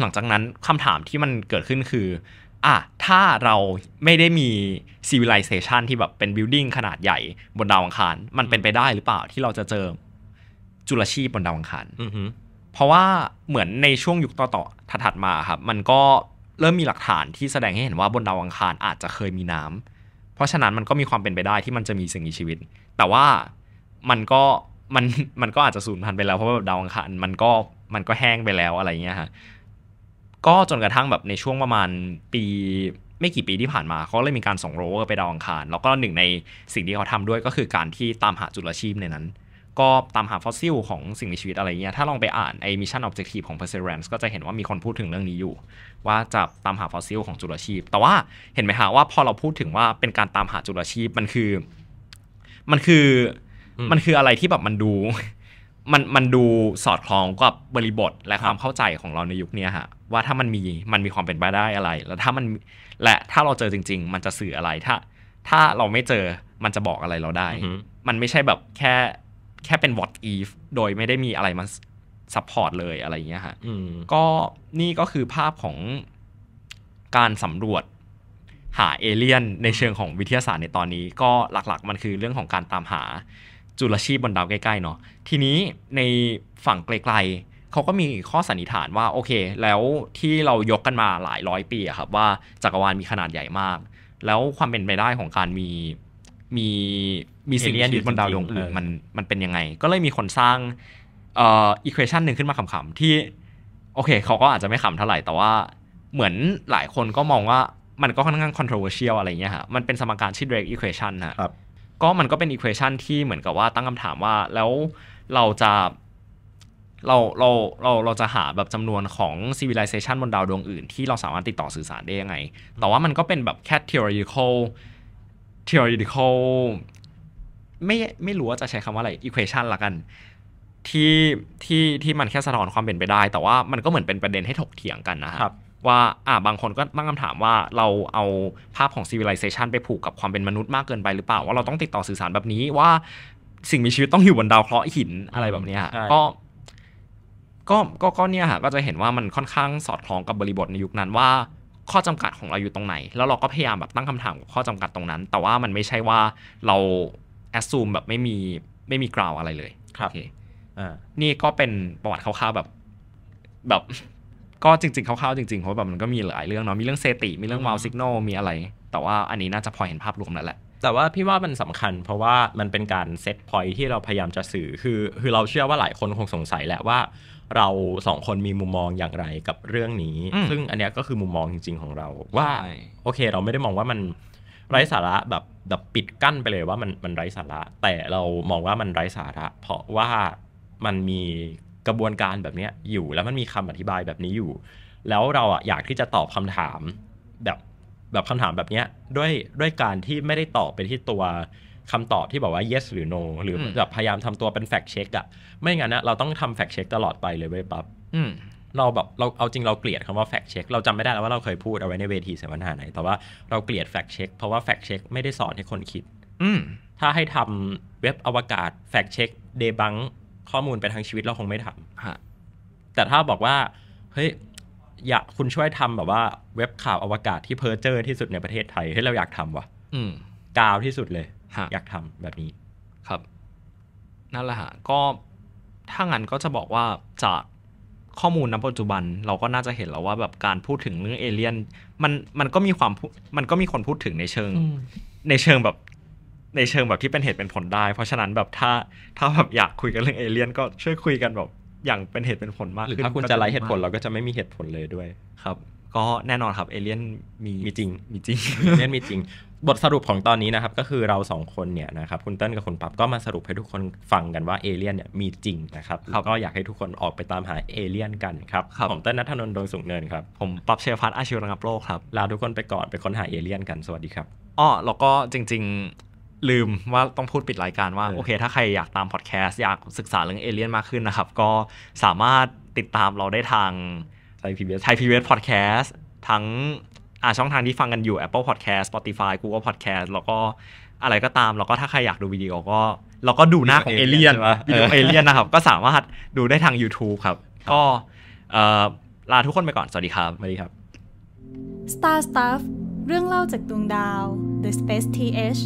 หลังจากนั้นคำถามที่มันเกิดขึ้นคืออ่ะถ้าเราไม่ได้มี civilization ที่แบบเป็น building ขนาดใหญ่บนดาวอังคารมันเป็นไปได้หรือเปล่าที่เราจะเจอ จุลชีพบนดาวอังคารเพราะว่าเหมือนในช่วงยุคต่อๆถัดๆมาครับมันก็เริ่มมีหลักฐานที่แสดงให้เห็นว่าบนดาวอังคารอาจจะเคยมีน้ำเพราะฉะนั้นมันก็มีความเป็นไปได้ที่มันจะมีสิ่งมีชีวิตแต่ว่ามันก็มันมันก็อาจจะสูญพันธุ์ไปแล้วเพราะว่าดาวอังคารมันก็มันก็แห้งไปแล้วอะไรเงี้ยฮะก็จนกระทั่งแบบในช่วงประมาณปีไม่กี่ปีที่ผ่านมาเขาเลยมีการส่งโรเวอร์ไปดาวอังคารแล้วก็หนึ่งในสิ่งที่เขาทำด้วยก็คือการที่ตามหาจุลชีพในนั้นก็ตามหาฟอสซิลของสิ่งมีชีวิตอะไรเงี้ยถ้าลองไปอ่านไอ้ Mission Objective ของ Perseverance ก็จะเห็นว่ามีคนพูดถึงเรื่องนี้อยู่ว่าจะตามหาฟอสซิลของจุลชีพแต่ว่าเห็นไหมฮะว่าพอเราพูดถึงว่าเป็นการตามหาจุลชีพมันคือมันคือมันคืออะไรที่แบบมันดูมันมันดูสอดคล้องกับบริบทและความเข้าใจของเราในยุคนี้ฮะว่าถ้ามันมีมันมีความเป็นไปได้อะไรแล้วถ้ามันและถ้าเราเจอจริงๆมันจะสื่ออะไรถ้าถ้าเราไม่เจอมันจะบอกอะไรเราได้มันไม่ใช่แบบแค่แค่เป็น what if โดยไม่ได้มีอะไรมาซัพพอร์ตเลยอะไรอย่างเงี้ยฮะก็นี่ก็คือภาพของการสำรวจหาเอเลี่ยนในเชิงของวิทยาศาสตร์ในตอนนี้ก็หลักๆมันคือเรื่องของการตามหาจุลชีพบนดาวใกล้ๆเนาะทีนี้ในฝั่งไกลๆเขาก็มีข้อสันนิษฐานว่าโอเคแล้วที่เรายกกันมาหลายร้อยปีอะครับว่าจักรวาลมีขนาดใหญ่มากแล้วความเป็นไปได้ของการมีมีมีสิ่งมีชีวิตบนดาวดวงอื่นมันมันเป็นยังไงก็เลยมีคนสร้างเอ่อ equation นึงขึ้นมาขำๆที่โอเคเขาก็อาจจะไม่ขำเท่าไหร่แต่ว่าเหมือนหลายคนก็มองว่ามันก็ค่อนข้าง controversial อะไรเงี้ยฮะมันเป็นสมการชื่อ Drake Equation นะครับก็มันก็เป็น equation ที่เหมือนกับว่าตั้งคำถามว่าแล้วเราจะเราเราเราเราจะหาแบบจำนวนของ civilization บนดาวดวงอื่นที่เราสามารถติดต่อสื่อสารได้ยังไงแต่ว่ามันก็เป็นแบบแค่ theoretical theoretical ไม่ไม่รู้ว่าจะใช้คำว่าอะไร equation ละกันที่ที่ที่มันแค่สะท้อนความเป็นไปได้แต่ว่ามันก็เหมือนเป็นประเด็นให้ถกเถียงกันนะครับว่าอ่ะบางคนก็ตั้งคำถามว่าเราเอาภาพของ civilization ไปผูกกับความเป็นมนุษย์มากเกินไปหรือเปล่าว่าเราต้องติดต่อสื่อสารแบบนี้ว่าสิ่งมีชีวิตต้องอยู่บนดาวเคราะห์หินอะไรแบบนี้ก็ก็ก็ก็เนี่ยฮะก็จะเห็นว่ามันค่อนข้างสอดคล้องกับบริบทในยุคนั้นว่าข้อจำกัดของเราอยู่ตรงไหนแล้วเราก็พยายามแบบตั้งคำถามกับข้อจำกัดตรงนั้นแต่ว่ามันไม่ใช่ว่าเราแอสซูมแบบไม่มีไม่มีกราวอะไรเลยครับ okay. นี่ก็เป็นประวัติคร่าวๆแบบแบบก็จริงๆคร่าวๆจริงๆเพราะแบบมันก็มีหลายเรื่องเนาะมีเรื่องเซติมีเรื่องวาวสิกโนมีอะไรแต่ว่าอันนี้น่าจะพอเห็นภาพรวมแล้วแหละแต่ว่าพี่ว่ามันสำคัญเพราะว่ามันเป็นการเซตพอยที่เราพยายามจะสื่อคือคือเราเชื่อว่าหลายคนคงสงสัยแหละว่าเราสองคนมีมุมมองอย่างไรกับเรื่องนี้ซึ่งอันเนี้ยก็คือมุมมองจริงๆของเราว่าโอเคเราไม่ได้มองว่ามันไร้สาระแบบแบบปิดกั้นไปเลยว่ามันมันไร้สาระแต่เรามองว่ามันไร้สาระเพราะว่ามันมีกระบวนการแบบนี้อยู่แล้วมันมีคำอธิบายแบบนี้อยู่แล้วเราอ่ะอยากที่จะตอบคำถามแบบแบบคำถามแบบนี้ด้วยด้วยการที่ไม่ได้ตอบไปที่ตัวคำตอบที่บอกว่า yes หรือ no หรือแบบพยายามทำตัวเป็น fact check อ่ะไม่งั้นนะเราต้องทำ fact check ตลอดไปเลยเว้ยปั๊บเราแบบเราเอาจริงเราเกลียดคำว่า fact check เราจำไม่ได้แล้วว่าเราเคยพูดเอาไว้ในเวทีเสวนาไหนแต่ว่าเราเกลียด fact check เพราะว่า fact check ไม่ได้สอนให้คนคิดถ้าให้ทำเว็บอวกาศ fact check debunkข้อมูลไปทางชีวิตเราคงไม่ทำแต่ถ้าบอกว่าเฮ้ยอยากคุณช่วยทำแบบว่าเว็บข่าวอวกาศที่เพ้อเจ้อที่สุดในประเทศไทยให้เราอยากทำว่ะกาวที่สุดเลยอยากทำแบบนี้ครับนั่นแหละฮะก็ถ้างั้นก็จะบอกว่าจากข้อมูลณปัจจุบันเราก็น่าจะเห็นแล้วว่าแบบการพูดถึงเรื่องเอเลี่ยนมันมันก็มีความมันก็มีคนพูดถึงในเชิงในเชิงแบบในเชิงแบบที่เป็นเหตุเป็นผลได้เพราะฉะนั้นแบบถ้าถ้าแบบอยากคุยกันเรื่องเอเลี่ยนก็ช่วยคุยกันแบบอย่างเป็นเหตุเป็นผลมากหรือถ้าคุณจะไล่เหตุผลเราก็จะไม่มีเหตุผลเลยด้วยครับก็แน่นอนครับเอเลี่ยนมีมีจริงมีจริงเอเลี่ยนมีจริงบทสรุปของตอนนี้นะครับก็คือเราสองคนเนี่ยนะครับคุณเติ้ลกับคุณปั๊บก็มาสรุปให้ทุกคนฟังกันว่าเอเลี่ยนเนี่ยมีจริงนะครับก็อยากให้ทุกคนออกไปตามหาเอเลี่ยนกันครับผมเติ้ลณัฐนนท์ดวงสุขเนินครับผมปั๊บเชยพัฒน์อาชีวรังโลกครับลาทุกคนไปก่อนไปค้นหาเอเลี่ยนกันสวัสดีครับอ้อแล้วก็จริงลืมว่าต้องพูดปิดรายการว่าโอเคถ้าใครอยากตามพอดแคสต์อยากศึกษาเรื่องเอเลี่ยนมากขึ้นนะครับก็สามารถติดตามเราได้ทางไทย พี บี เอส ไทย พี บี เอส Podcast ทั้งอ่าช่องทางที่ฟังกันอยู่ Apple Podcast Spotify Google Podcast แล้วก็อะไรก็ตามแล้วก็ถ้าใครอยากดูวิดีโอก็เราก็ดูหน้าของเอเลี่ยนวิดีโอเอเลี่ยนนะครับก็สามารถดูได้ทาง YouTube ครับก็เอ่อลาทุกคนไปก่อนสวัสดีครับสวัสดีครับ Star Stuff เรื่องเล่าจากดวงดาว The Space ที เอช